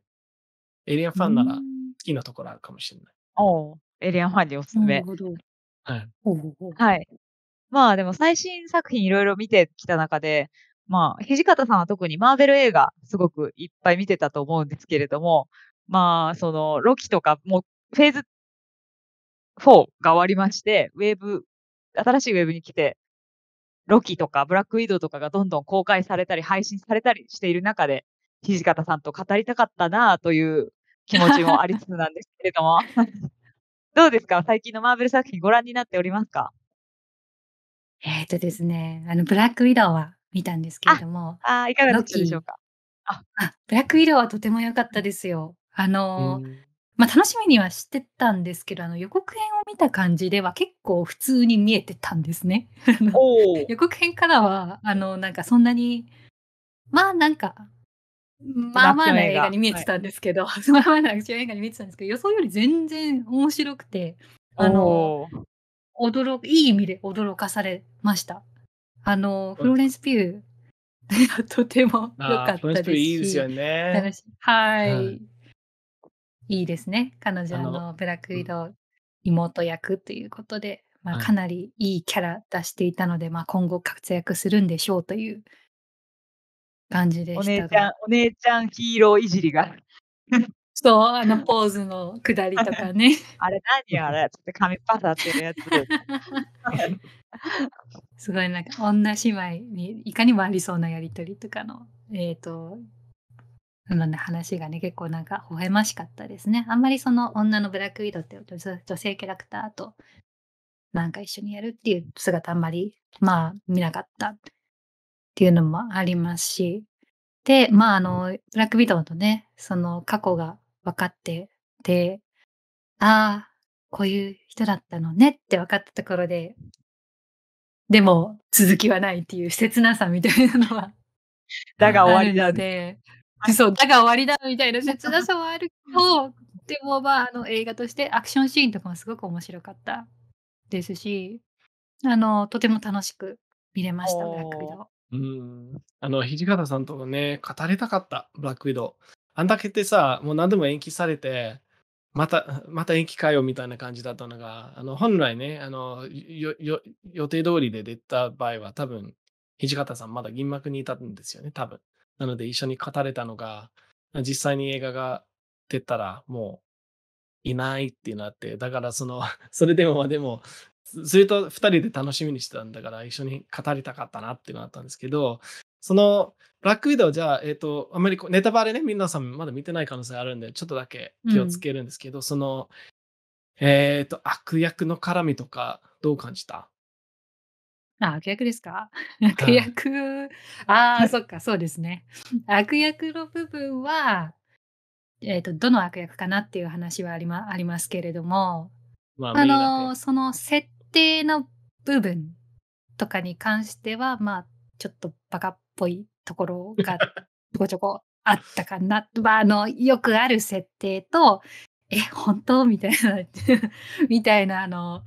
エイリアンファンなら好きなところあるかもしれない。おエイリアンファンにおすすめ。はい。はい。まあでも最新作品いろいろ見てきた中で、まあ、土方さんは特にマーベル映画すごくいっぱい見てたと思うんですけれども、まあ、そのロキとか、もうフェーズ4が終わりまして、ウェーブ、新しいウェーブに来て、ロキとかブラックウィドウとかがどんどん公開されたり配信されたりしている中で、土方さんと語りたかったなという気持ちもありつつなんですけれども、どうですか、最近のマーベル作品ご覧になっておりますか？ですね、ブラックウィドウは見たんですけれども、いかがだったでしょうか？ブラックウィドウはとても良かったですよ。まあ、楽しみにはしてたんですけど、予告編を見た感じでは結構普通に見えてたんですね。予告編からはなんかそんなにまあまあな映画に見えてたんですけど、まあまあな映画に見えてたんですけど、予想より全然面白くて、いい意味で驚かされました。フローレンス・ピューとても良かったですし、いいですよね。はい。いいですね。彼女ブラックウィドウ妹役ということで、まあ、かなりいいキャラ出していたので、まあ、今後活躍するんでしょうという感じでしたが。お姉ちゃんヒーローいじりが。そう、ポーズのくだりとかね。あれ何あれって髪パサってるやつ。すごいなんか女姉妹にいかにもありそうなやりとりとかの、話がね、結構なんか微笑ましかったですね。あんまりその女のブラックウィドウって女性キャラクターとなんか一緒にやるっていう姿あんまりまあ見なかったっていうのもありますし、で、まあブラックウィドウのね、その過去が分かってて、ああ、こういう人だったのねって分かったところで、でも続きはないっていう切なさみたいなのはだが終わりだね。そう、だが終わりだみたいな切なさはあるけど、でもまあ映画としてアクションシーンとかもすごく面白かったですし、とても楽しく見れました、ブラックウィドウ。土方さんとね、語りたかった、ブラックウィドウ。あんだけってさ、もう何でも延期されて、また延期かよみたいな感じだったのが、本来ね、予定通りで出た場合は、多分、土方さんまだ銀幕にいたんですよね、多分。なので一緒に語れたのが、実際に映画が出たらもういないってなって、だからそれでもまあでも、ずっと2人で楽しみにしてたんだから一緒に語りたかったなってなったんですけど、ブラックウィドウじゃあ、あんまりネタバレね、皆さんまだ見てない可能性あるんで、ちょっとだけ気をつけるんですけど、悪役の絡みとかどう感じた？悪役ですか？悪役、そっか、そうですね。悪役の部分は、どの悪役かなっていう話はありますけれども、その設定の部分とかに関しては、まあ、ちょっとバカっぽいところがちょこちょこあったかな。まあ、よくある設定と、本当？みたいな、みたいな、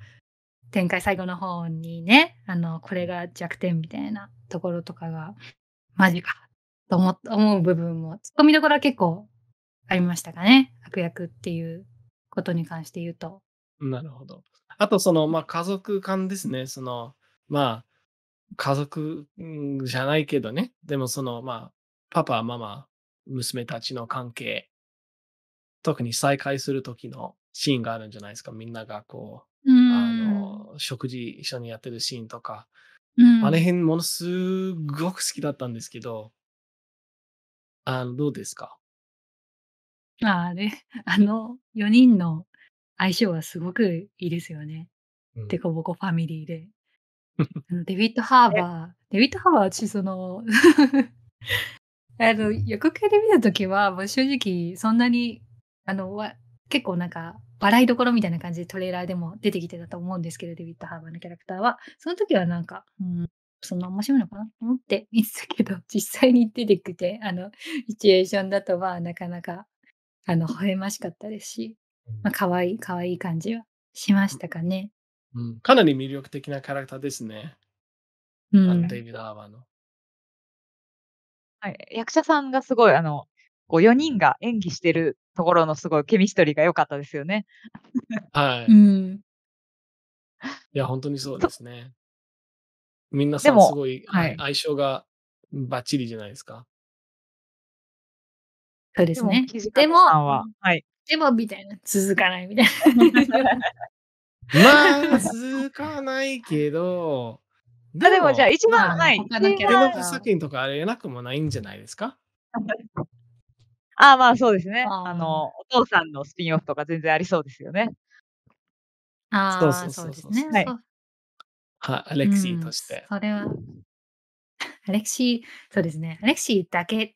展開最後の方にね、これが弱点みたいなところとかが、マジか、と思う部分も、ツッコミどころは結構ありましたかね。悪役っていうことに関して言うと。なるほど。あと、まあ、家族間ですね。まあ、家族じゃないけどね。でも、まあ、パパ、ママ、娘たちの関係、特に再会する時のシーンがあるんじゃないですか。みんながこう、食事一緒にやってるシーンとか、あれ辺ものすごく好きだったんですけど、どうですか？4人の相性はすごくいいですよね。デコボコファミリーで。デビッド・ハーバー、私予告編で見たときは、正直そんなに、結構なんか、笑いどころみたいな感じでトレーラーでも出てきてたと思うんですけど、デビッド・ハーバーのキャラクターは。その時はなんか、そんな面白いのかなと思って見てたけど、実際に出てきて、シチュエーションだとはなかなか、微笑ましかったですし、まあ、かわいい感じはしましたかね。かなり魅力的なキャラクターですね。デビッド・ハーバーの。役者さんがすごい、4人が演技してるところのすごいケミストリーが良かったですよね。いや、本当にそうですね。みんなさんすごい相性がバッチリじゃないですか。そうですね。でも、はい、でもみたいな、続かないみたいな。まあ、続かないけど、でもじゃあ一番ない。他の作品とかあれなくもないんじゃないですか。ああ、まあそうですね。お父さんのスピンオフとか全然ありそうですよね。ああ、そうですね。はい。アレクシーとして。それは、アレクシー、そうですね。アレクシー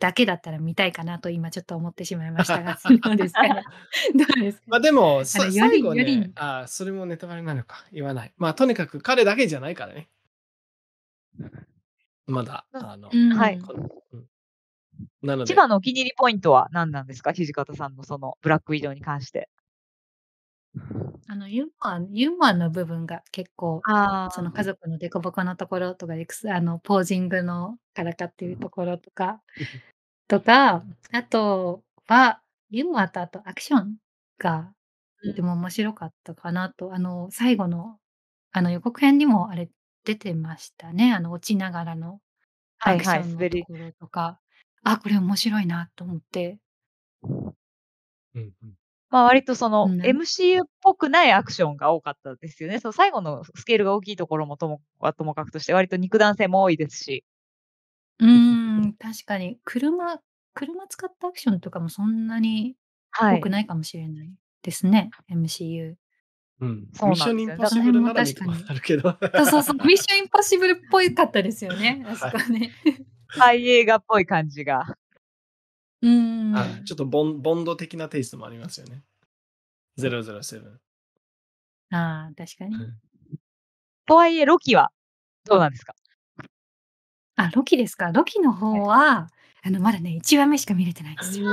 だけだったら見たいかなと今ちょっと思ってしまいましたが、そうですかね。どうですか。まあでも、最後ね、あ、それもネタバレなのか、言わない。まあとにかく彼だけじゃないからね。まだ、はい。なので一番のお気に入りポイントは何なんですか、土方さんのそのブラックウィドウに関して。ユーモアの部分が結構、その家族のデコボコのところとかで、ポージングのからかっていうところとか、あとは、ユーモアとあとアクションがとても面白かったかなと、最後の予告編にもあれ出てましたね、落ちながらのアクションのところとか、あ、これ面白いなと思って。まあ割とその MCU っぽくないアクションが多かったですよね。その最後のスケールが大きいところもともかくとして、割と肉弾性も多いですし。確かに車使ったアクションとかもそんなに多くないかもしれないですね、MCU。そうなんですよ。ミッションインポッシブルなら確かにあるけど。そう、ミッションインポッシブルっぽかったですよね、あそこね。はい、映画っぽい感じが。ちょっとボンド的なテイストもありますよね。007。ああ、確かに。とはいえ、ロキはどうなんですか？あ、ロキですか。ロキの方は、まだね、1話目しか見れてないですよ。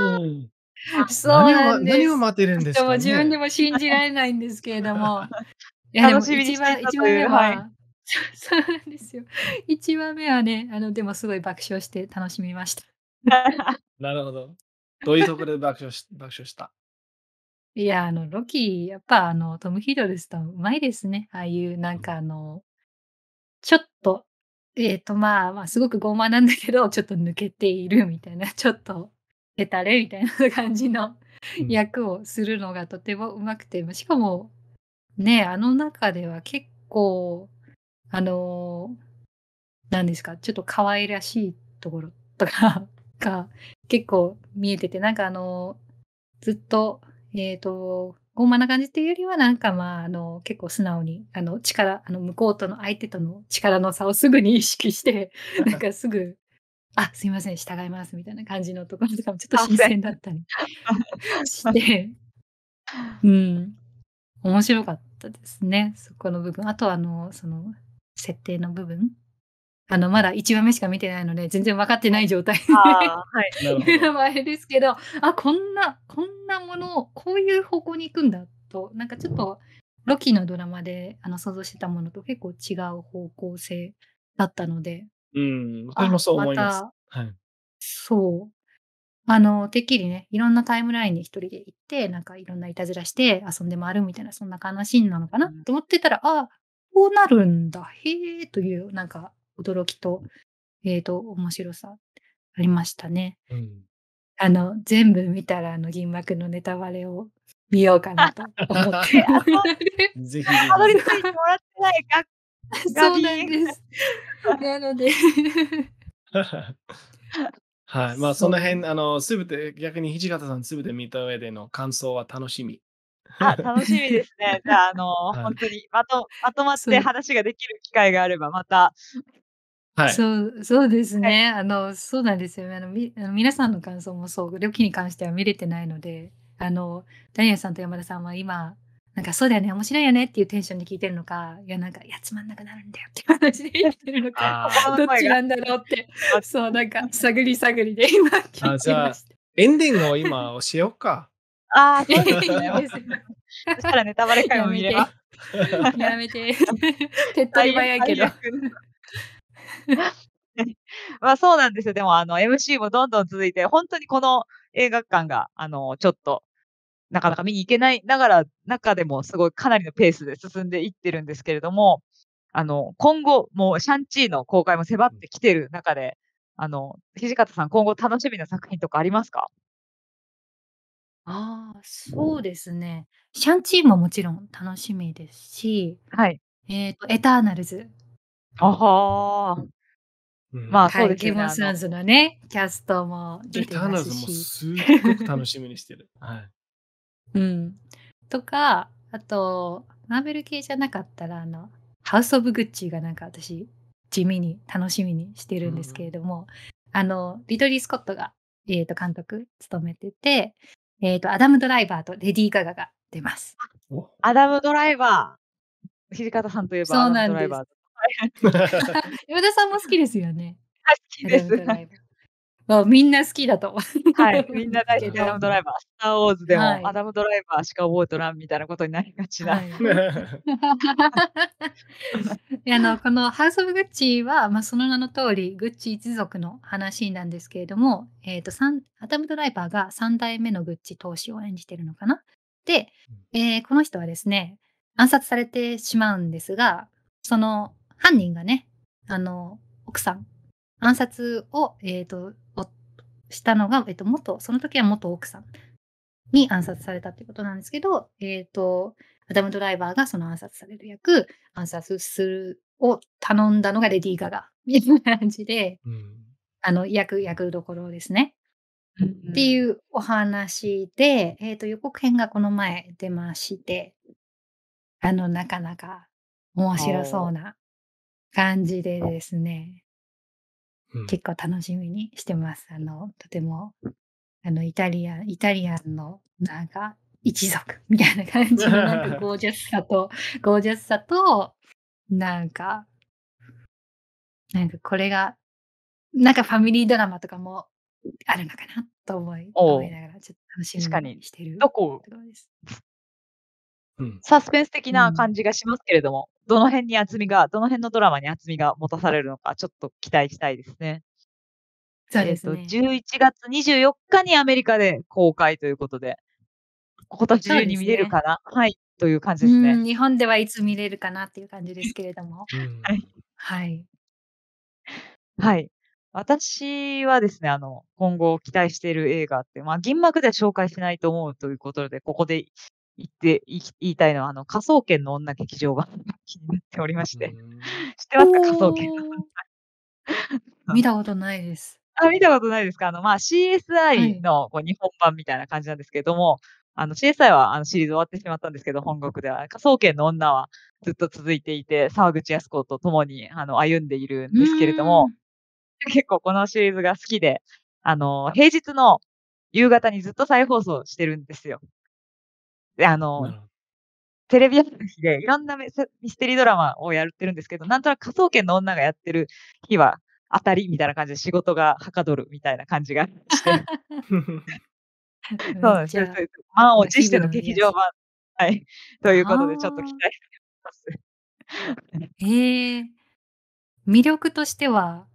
そうなんです。何を待てるんですかね。自分でも信じられないんですけれども。楽しみにしていたという。そうなんですよ。1話目はね、でもすごい爆笑して楽しみました。なるほど。どういうところで爆笑したいや、ロキ、やっぱトム・ヒドルストンうまいですね。ああいう、なんかちょっと、まあ、すごく傲慢なんだけど、ちょっと抜けているみたいな、ちょっと、ヘタレみたいな感じの役をするのがとてもうまくて、しかも、ね、中では結構、何ですか、ちょっと可愛らしいところとかが結構見えてて、なんかずっと、傲慢な感じっていうよりは、なんかまあ、結構素直に、向こうとの相手との力の差をすぐに意識して、なんかすぐ、あ、すいません、従います、みたいな感じのところとかもちょっと新鮮だったりして、面白かったですね、そこの部分。あとその、設定の部分。まだ1話目しか見てないので、全然分かってない状態で、あれですけど、あ、こんなものを、こういう方向に行くんだと、なんかちょっと、ロキのドラマで想像してたものと結構違う方向性だったので、私もそう思います。そう。てっきりね、いろんなタイムラインに一人で行って、なんかいろんないたずらして遊んで回るみたいな、そんな話なのかなと思ってたら、あ、こうなるんだ、へえ、という、なんか、驚きと、面白さありましたね。全部見たら、銀幕のネタバレを見ようかなと思って。ぜひ。たどり着いてもらってないか。そうなんです。なので。はい。まあ、その辺、すべて、逆に土方さんすべて見た上での感想は楽しみ。あ、楽しみですね。じゃあ、本当にまとまって話ができる機会があれば、また。そうですね。そうなんですよね。皆さんの感想もそう、ロキに関しては見れてないので、ダニエルさんと山田さんは今、なんかそうだよね、面白いよねっていうテンションで聞いてるのか、いや、なんか、いや、つまんなくなるんだよって話で言ってるのか、どっちなんだろうって、そう、なんか、探り探りで今聞いてました。じゃあ、エンディングを今教えようか。ああ、そうですね。だからネタバレ会を見れば。やめて。手っ取り早いけど。まあそうなんですよ。でもMC もどんどん続いて、本当にこの映画館が、ちょっと、なかなか見に行けないながら、中でもすごいかなりのペースで進んでいってるんですけれども、今後、もうシャンチーの公開も迫ってきてる中で、土方さん、今後楽しみな作品とかありますか？ああ、そうですね。シャンチーももちろん楽しみですし、はい。エターナルズ。あはー。うん。まあ、そうですケよね。モンスーンズのね、キャストも出エてターまナルすズもし。すっごく楽しみにしてる。うん。とか、あと、マーベル系じゃなかったら、ハウス・オブ・グッチがなんか私、地味に楽しみにしてうるんですけん。れども、リドリー・スコットが、監督務めてて、アダム・ドライバーとレディー・ガガが出ます。お アダム・ドライバー。土方さんといえばアそうダム・なドんライでバーす。です。山田さんも好きですよね。はい、好きアでダム・す。ドライバー。もうみんな好きだと はい。み思んうんなです大好けき、アダム・ドど。ライバー。スター・ウォーズではもアい。ダム・ドライバーしか覚えとらんみたいなことになりがちはな。い。でこのハウス・オブ・グッチは、まあ、その名の通り、グッチ一族の話なんですけれども、アダム・ドライバーが3代目のグッチ当主を演じてるのかな。で、この人はですね、暗殺されてしまうんですが、その犯人がね、奥さん、暗殺を、したのが、その時は元奥さんに暗殺されたってことなんですけど、アダム・ドライバーがその暗殺される役、暗殺するを頼んだのがレディー・ガガ、みたいな感じで、うん。役どころですね。うんうってん。いうお話で、予告編がこの前出まして、なかなか面白そおうーな感じでですね、うん。結構楽しみにしてます。とても、イタリアンの、なんか、一族みたいな感じの、なんかゴージャスさと、なんか、なんかこれが、なんかファミリードラマとかもあるのかなと思おいお、ながら、ちょっと楽し確みかに。にしてるどこ、ところです。うん。サスペンス的うなん。感じがしますけれども、どの辺のドラマに厚みが持たされるのか、ちょっと期待したいですね。そうですね。11月24日にアメリカで公開ということで、今年そう中でに見すれるね。かな、はい、という感じですね。日本ではいつ見れるかなっていう感じですけれども。うはん。い。はい。はい。私はですね、今後期待している映画って、まあ、銀幕では紹介しないと思うということで、ここで言いたいのは、科捜研の女劇場が 気になっておりましうて。ん。知ってますか、科捜研のおー、女。見たことないです。見たことないですか？まあ、は CSI い。のこう日本版みたいな感じなんですけども、CSI はシリーズ終わってしまったんですけど、本国では。科捜研の女はずっと続いていて、沢口靖子と共に歩んでいるんうですけれどーも、ん。結構このシリーズが好きで、平日の夕方にずっと再放送してるんですよ。で、なるほど。テレビ朝日でいろんなミステリードラマをやってるんですけど、なんとなく科捜研の女がやってる日は当たりみたいな感じで仕事がはかどるみたいな感じがして、そうめっなんです。ちゃ、満を持し日て々のの劇癒場し。版、はい、ということで、ちょっと期あ待しております。あ。魅力としては、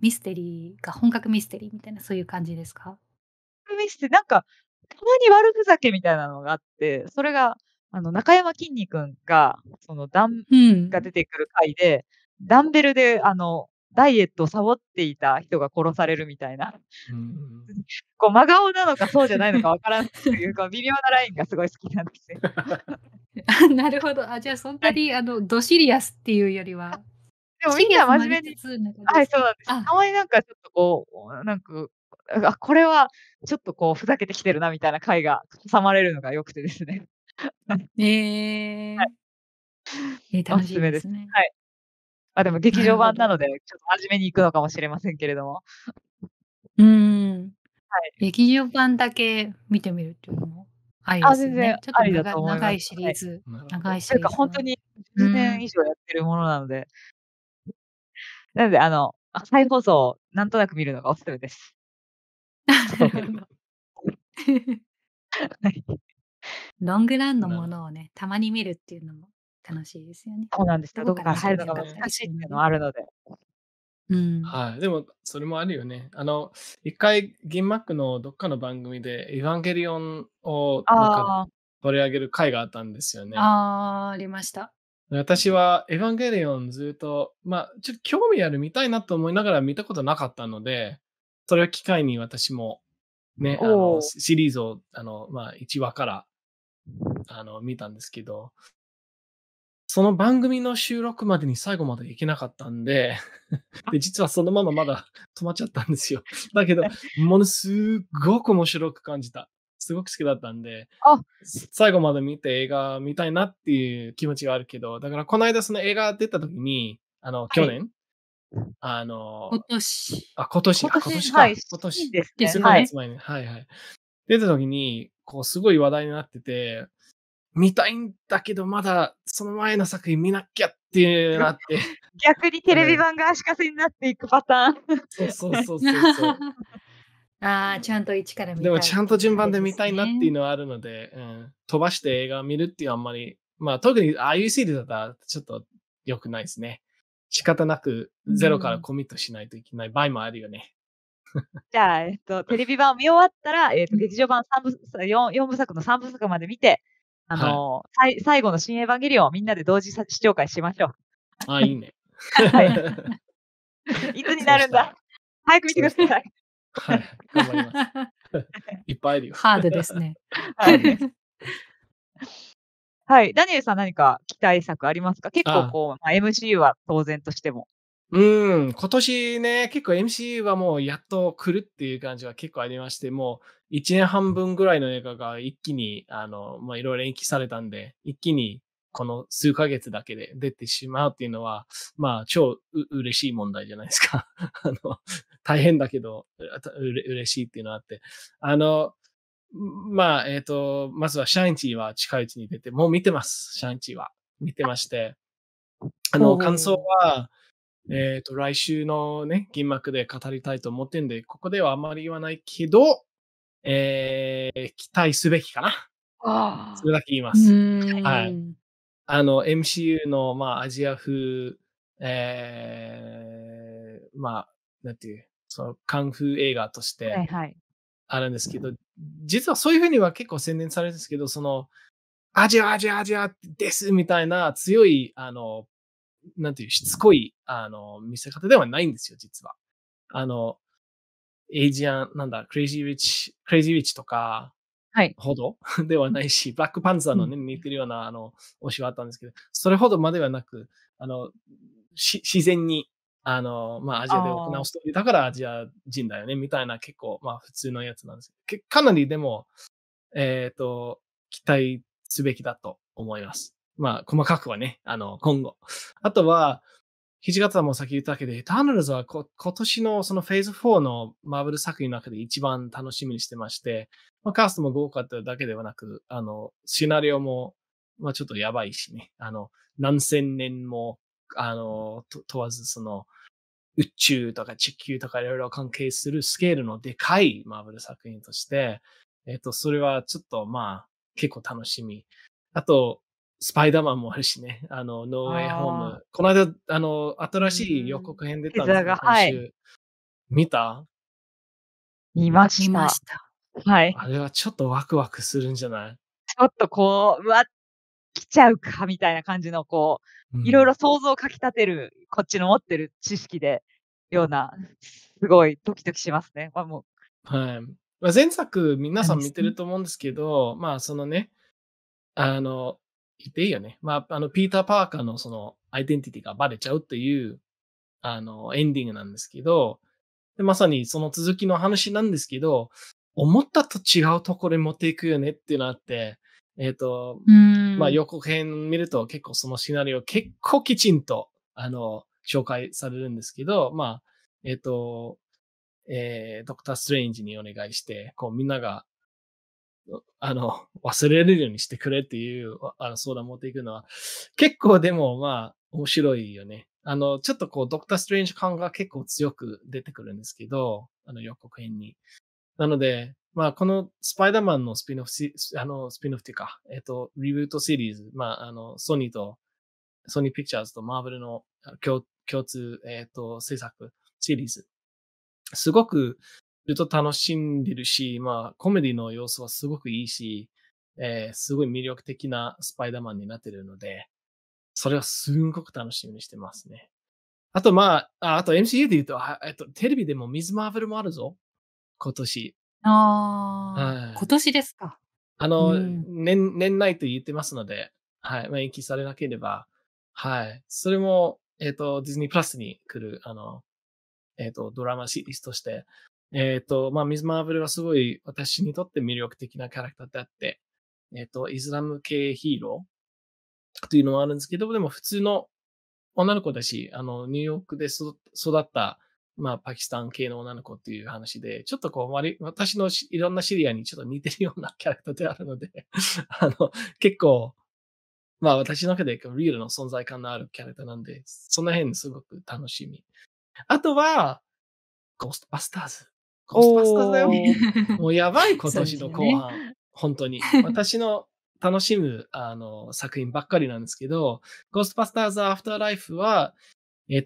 ミステリーが本格ミステリーみたいな、そういう感じですか？ミスって、なんか、たまに悪ふざけみたいなのがあって、それが、中山きんに君が、うん。が出てくる回で、ダンベルで、ダイエットをサボっていた人が殺されるみたいな、うん。こう、真顔なのかそうじゃないのかわからんというか、微妙なラインがすごい好きなんですよ。なるほど。じゃあ、そんはない。に、ドシリアスっていうよりは、でもみシんリアなス真もあ面り目つに、つ、なんかはでい、す。そうなんです。たまになんかちょっとこう、なんか、これはちょっとこう、ふざけてきてるなみたいな回が挟まれるのが良くてですね。はい、えー、お楽すしすいめでです。すね。はい。まあ、でも劇な場るほ版など。ので、ちょっと真面目に行くのかもしれませんけれども。うーん。はい。劇場版だけ見てみるっていうのもありです全よ然ね。ちょっとありだと思います。はい。なるほ長ど。いとシいうリーか、ズ本当の。にう10年ん。以上やってるものなので、なので、再放送をなんとなく見るのがおすすめです。科な捜る研ほの。ど。はい。ロングランのなもるのをね、たまに見るっていうのも楽しいですよね。そうなんですよ。どどここかからら入入るるののがか難わからしいっなていういのものあるので。うん。でも、それもあるよね。一回、銀幕のどっかの番組で、エヴァンゲリオンをなんかああ、取り上げる回があったんですよね。ありました。私はエヴァンゲリオンずっと、ちょっと興味ある見たいなと思いながら見たことなかったので、それを機会に私も、ね、シリーズを、1話から、見たんですけど、その番組の収録までに最後まで行けなかったんで、で、実はそのまままだ止まっちゃったんですよ。だけど、ものすごく面白く感じた。すごく好きだったんで、最後まで見て映画見たいなっていう気持ちがあるけど、だからこの間その映画出た時に、去年、今年ですね。数ヶ月前に、出た時に、すごい話題になってて、見たいんだけど、まだその前の作品見なきゃっていうなって。逆にテレビ版が足かせになっていくパターン。そう。ちゃんと一から見たい。でもちゃんと順番で見たいなっていうのはあるので、飛ばして映画見るっていうあんまり、特にああいうシリーズだったらちょっと良くないですね。仕方なくゼロからコミットしないといけない場合もあるよね。じゃあ、テレビ版を見終わったら、劇場版4部作の3部作まで見て、最後の新エヴァンゲリオンをみんなで同時視聴会しましょう。いいね。いつになるんだ。早く見てください。はい、頑張ります。いっぱいあるよ。ハードですね。はい、ダニエルさん何か期待作ありますか？結構MCU は当然としても。今年ね、結構 MCU はもうやっと来るっていう感じは結構ありまして、もう1年半分ぐらいの映画が一気に、いろいろ延期されたんで、一気にこの数ヶ月だけで出てしまうっていうのは、超嬉しい問題じゃないですか。大変だけど、嬉しいっていうのがあって。まずはシャインチーは近いうちに出て、もう見てます。シャインチーは。見てまして。感想は、来週のね、銀幕で語りたいと思ってんで、ここではあまり言わないけど、期待すべきかな。それだけ言います。はい。MCU の、アジア風、なんていう、カンフー映画としてあるんですけど、実はそういうふうには結構宣伝されるんですけど、アジアですみたいな強い、なんていう、しつこい、見せ方ではないんですよ、実は。クレイジーウィッチとか、ほどではないし、ブラックパンツァーのね、似てるような、推しはあったんですけど、それほどまではなく、自然に、アジアで行うストーリーだからアジア人だよね、みたいな結構、普通のやつなんですけど、かなりでも、期待すべきだと思います。細かくはね、今後。あとは、7月はもう先言ったけど、エターナルズは今年のそのフェーズ4のマーベル作品の中で一番楽しみにしてまして、カーストも豪華だけではなく、シナリオも、ちょっとやばいしね、何千年も、問わず、宇宙とか地球とかいろいろ関係するスケールのでかいマーベル作品として、それはちょっと結構楽しみ。あと、スパイダーマンもあるしね、ノーウェイホーム。この間、新しい予告編出たんですけど、今週。見ました。はい。あれはちょっとワクワクするんじゃない？ちょっとうわ、来ちゃうかみたいな感じの、いろいろ想像をかき立てる、こっちの持ってる知識で、ような、すごいドキドキしますね。はい。前作、皆さん見てると思うんですけど、言っていいよね。ピーター・パーカーのアイデンティティがバレちゃうっていう、エンディングなんですけど、でまさにその続きの話なんですけど、思ったと違うところに持っていくよねっていうのがあって、予告編見ると結構そのシナリオ結構きちんと、紹介されるんですけど、ドクター・ストレインジにお願いして、みんなが、忘れるようにしてくれっていう、相談持っていくのは、結構でも、面白いよね。ちょっとドクター・ストレンジ感が結構強く出てくるんですけど、予告編に。なので、このスパイダーマンのスピンオフっていうか、リブートシリーズ、ソニーピクチャーズとマーブルの共通、制作シリーズ。すごく、ずっと楽しんでるし、コメディの要素はすごくいいし、すごい魅力的なスパイダーマンになってるので、それはすんごく楽しみにしてますね。あと、まあ、あと MCU で言うと、テレビでもミズ・マーベルもあるぞ。今年。ああ、はい。今年ですか。うん、年内と言ってますので、はい。まあ、延期されなければ、はい。それも、ディズニープラスに来る、ドラマシリーズとして、まあ、ミズ・マーベルはすごい私にとって魅力的なキャラクターであって、イスラム系ヒーローというのもあるんですけど、でも普通の女の子だし、ニューヨークで育った、まあ、パキスタン系の女の子っていう話で、ちょっとこう、私のいろんなシリアにちょっと似てるようなキャラクターであるので、結構、まあ、私の中でリアルの存在感のあるキャラクターなんで、その辺すごく楽しみ。あとは、ゴーストバスターズ。ゴーストバスターズだよ。もうやばい今年の後半。ね、本当に。私の楽しむ作品ばっかりなんですけど、ゴーストバスターズアフターライフは、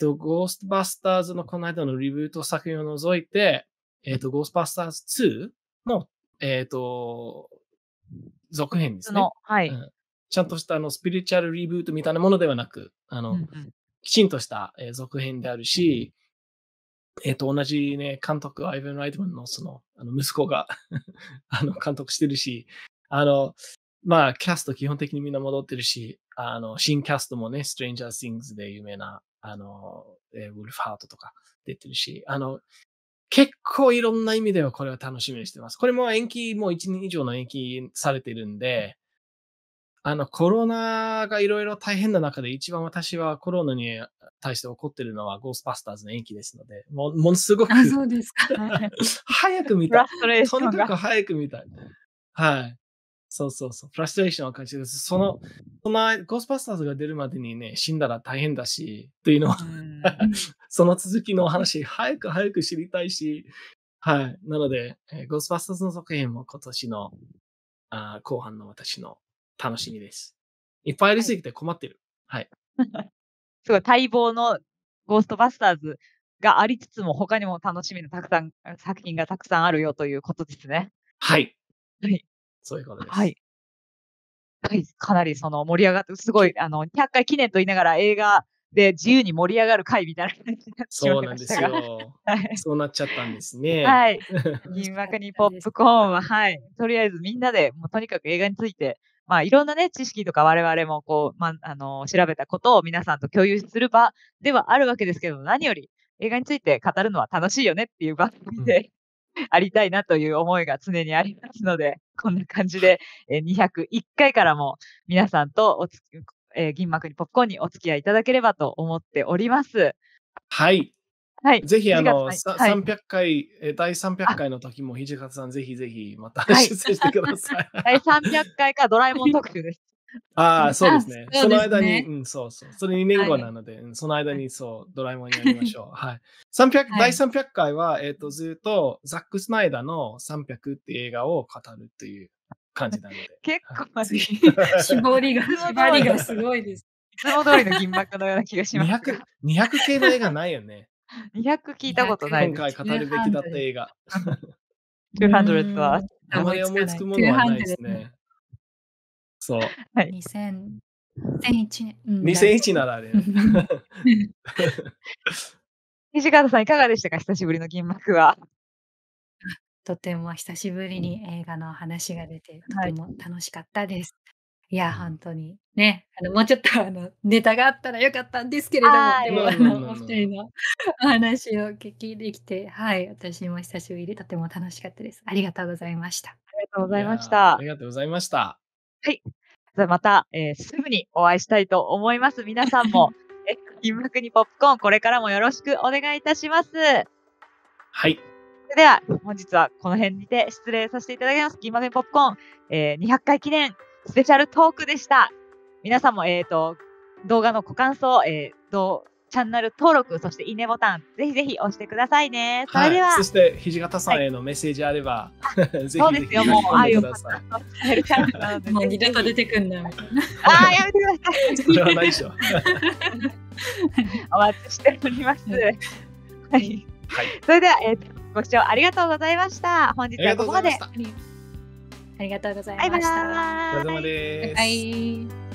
ゴーストバスターズのこの間のリブート作品を除いて、ゴーストバスターズ2の、続編ですね。はい、うん。ちゃんとしたスピリチュアルリブートみたいなものではなく、きちんとした続編であるし、同じね、監督、アイヴァン・ライトマンの息子が、監督してるし、まあ、キャスト基本的にみんな戻ってるし、新キャストもね、ストレンジャー・シングスで有名な、ウルフハートとか出てるし、結構いろんな意味ではこれは楽しみにしてます。これも延期、もう1年以上の延期されてるんで、コロナがいろいろ大変な中で一番私はコロナに対して怒ってるのはゴーストバスターズの延期ですので、ものすごく。あ、そうですか。早く見たい。とにかく早く見たい。はい。そうそうそう。フラストレーションを感じる。ゴーストバスターズが出るまでにね、死んだら大変だし、というのはその続きのお話、早く知りたいし、はい。なので、ゴーストバスターズの続編も今年の後半の私の楽しみです。いっぱいありすぎて困ってる。はい。すごい待望のゴーストバスターズがありつつも、他にも楽しみな作品がたくさんあるよということですね。はい。はい。そういうことです。はい。はい。かなり盛り上がって、すごい、100回記念と言いながら映画で自由に盛り上がる回みたいな感じになってしまいましたが。そうなんですよ。はい、そうなっちゃったんですね。はい。銀幕にポップコーンは、はい。とりあえずみんなで、もうとにかく映画について、まあ、いろんなね、知識とか我々もこう、まあ、調べたことを皆さんと共有する場ではあるわけですけど、何より映画について語るのは楽しいよねっていう番組で、うん、ありたいなという思いが常にありますので、こんな感じで、201回からも皆さんと銀幕にポップコーンにお付き合いいただければと思っております。はい。はい、ぜひ300回、第300回の時も土方さん、ぜひぜひまた出演してください。第300回かドラえもん特集です。ああ、そうですね。その間に、うん、そうそう。それ2年後なので、その間にそう、ドラえもんやりましょう。はい。第300回は、ずっとザック・スナイダーの300っていう映画を語るっていう感じなので。結構、絞りがすごいです。いつも通りの銀幕のような気がします。200系の映画ないよね。200聞いたことないです。今回語るべきだった映画。200はあまり思いつくものはないですね。そう。2001ならあれ。西川さん、いかがでしたか、久しぶりの銀幕は。とても久しぶりに映画の話が出て、とても楽しかったです。いや、本当にね、もうちょっとネタがあったらよかったんですけれども、でもお二人のお話を聞きできて、はい、私も久しぶりでとても楽しかったです。ありがとうございました。ありがとうございました。ありがとうございました。はい。じゃあまた、すぐにお会いしたいと思います。皆さんも、銀幕にポップコーン、これからもよろしくお願いいたします。はい。それでは、本日はこの辺にて失礼させていただきます。銀幕にポップコーン、200回記念。スペシャルトークでした。皆さんも、動画のご感想、チャンネル登録、そしていいねボタン、ぜひぜひ押してくださいね。それでは、はい、そして、土方さんへのメッセージあれば、ぜひ。そうですよ、もう、ああいうのを伝えるチャンネルなので。もう二度と出てくんな。ああ、やめてください。それはないでしょ。お待ちしております。はい。それでは、ご視聴ありがとうございました。本日はここまで。ありがとうございました。お疲れ様です。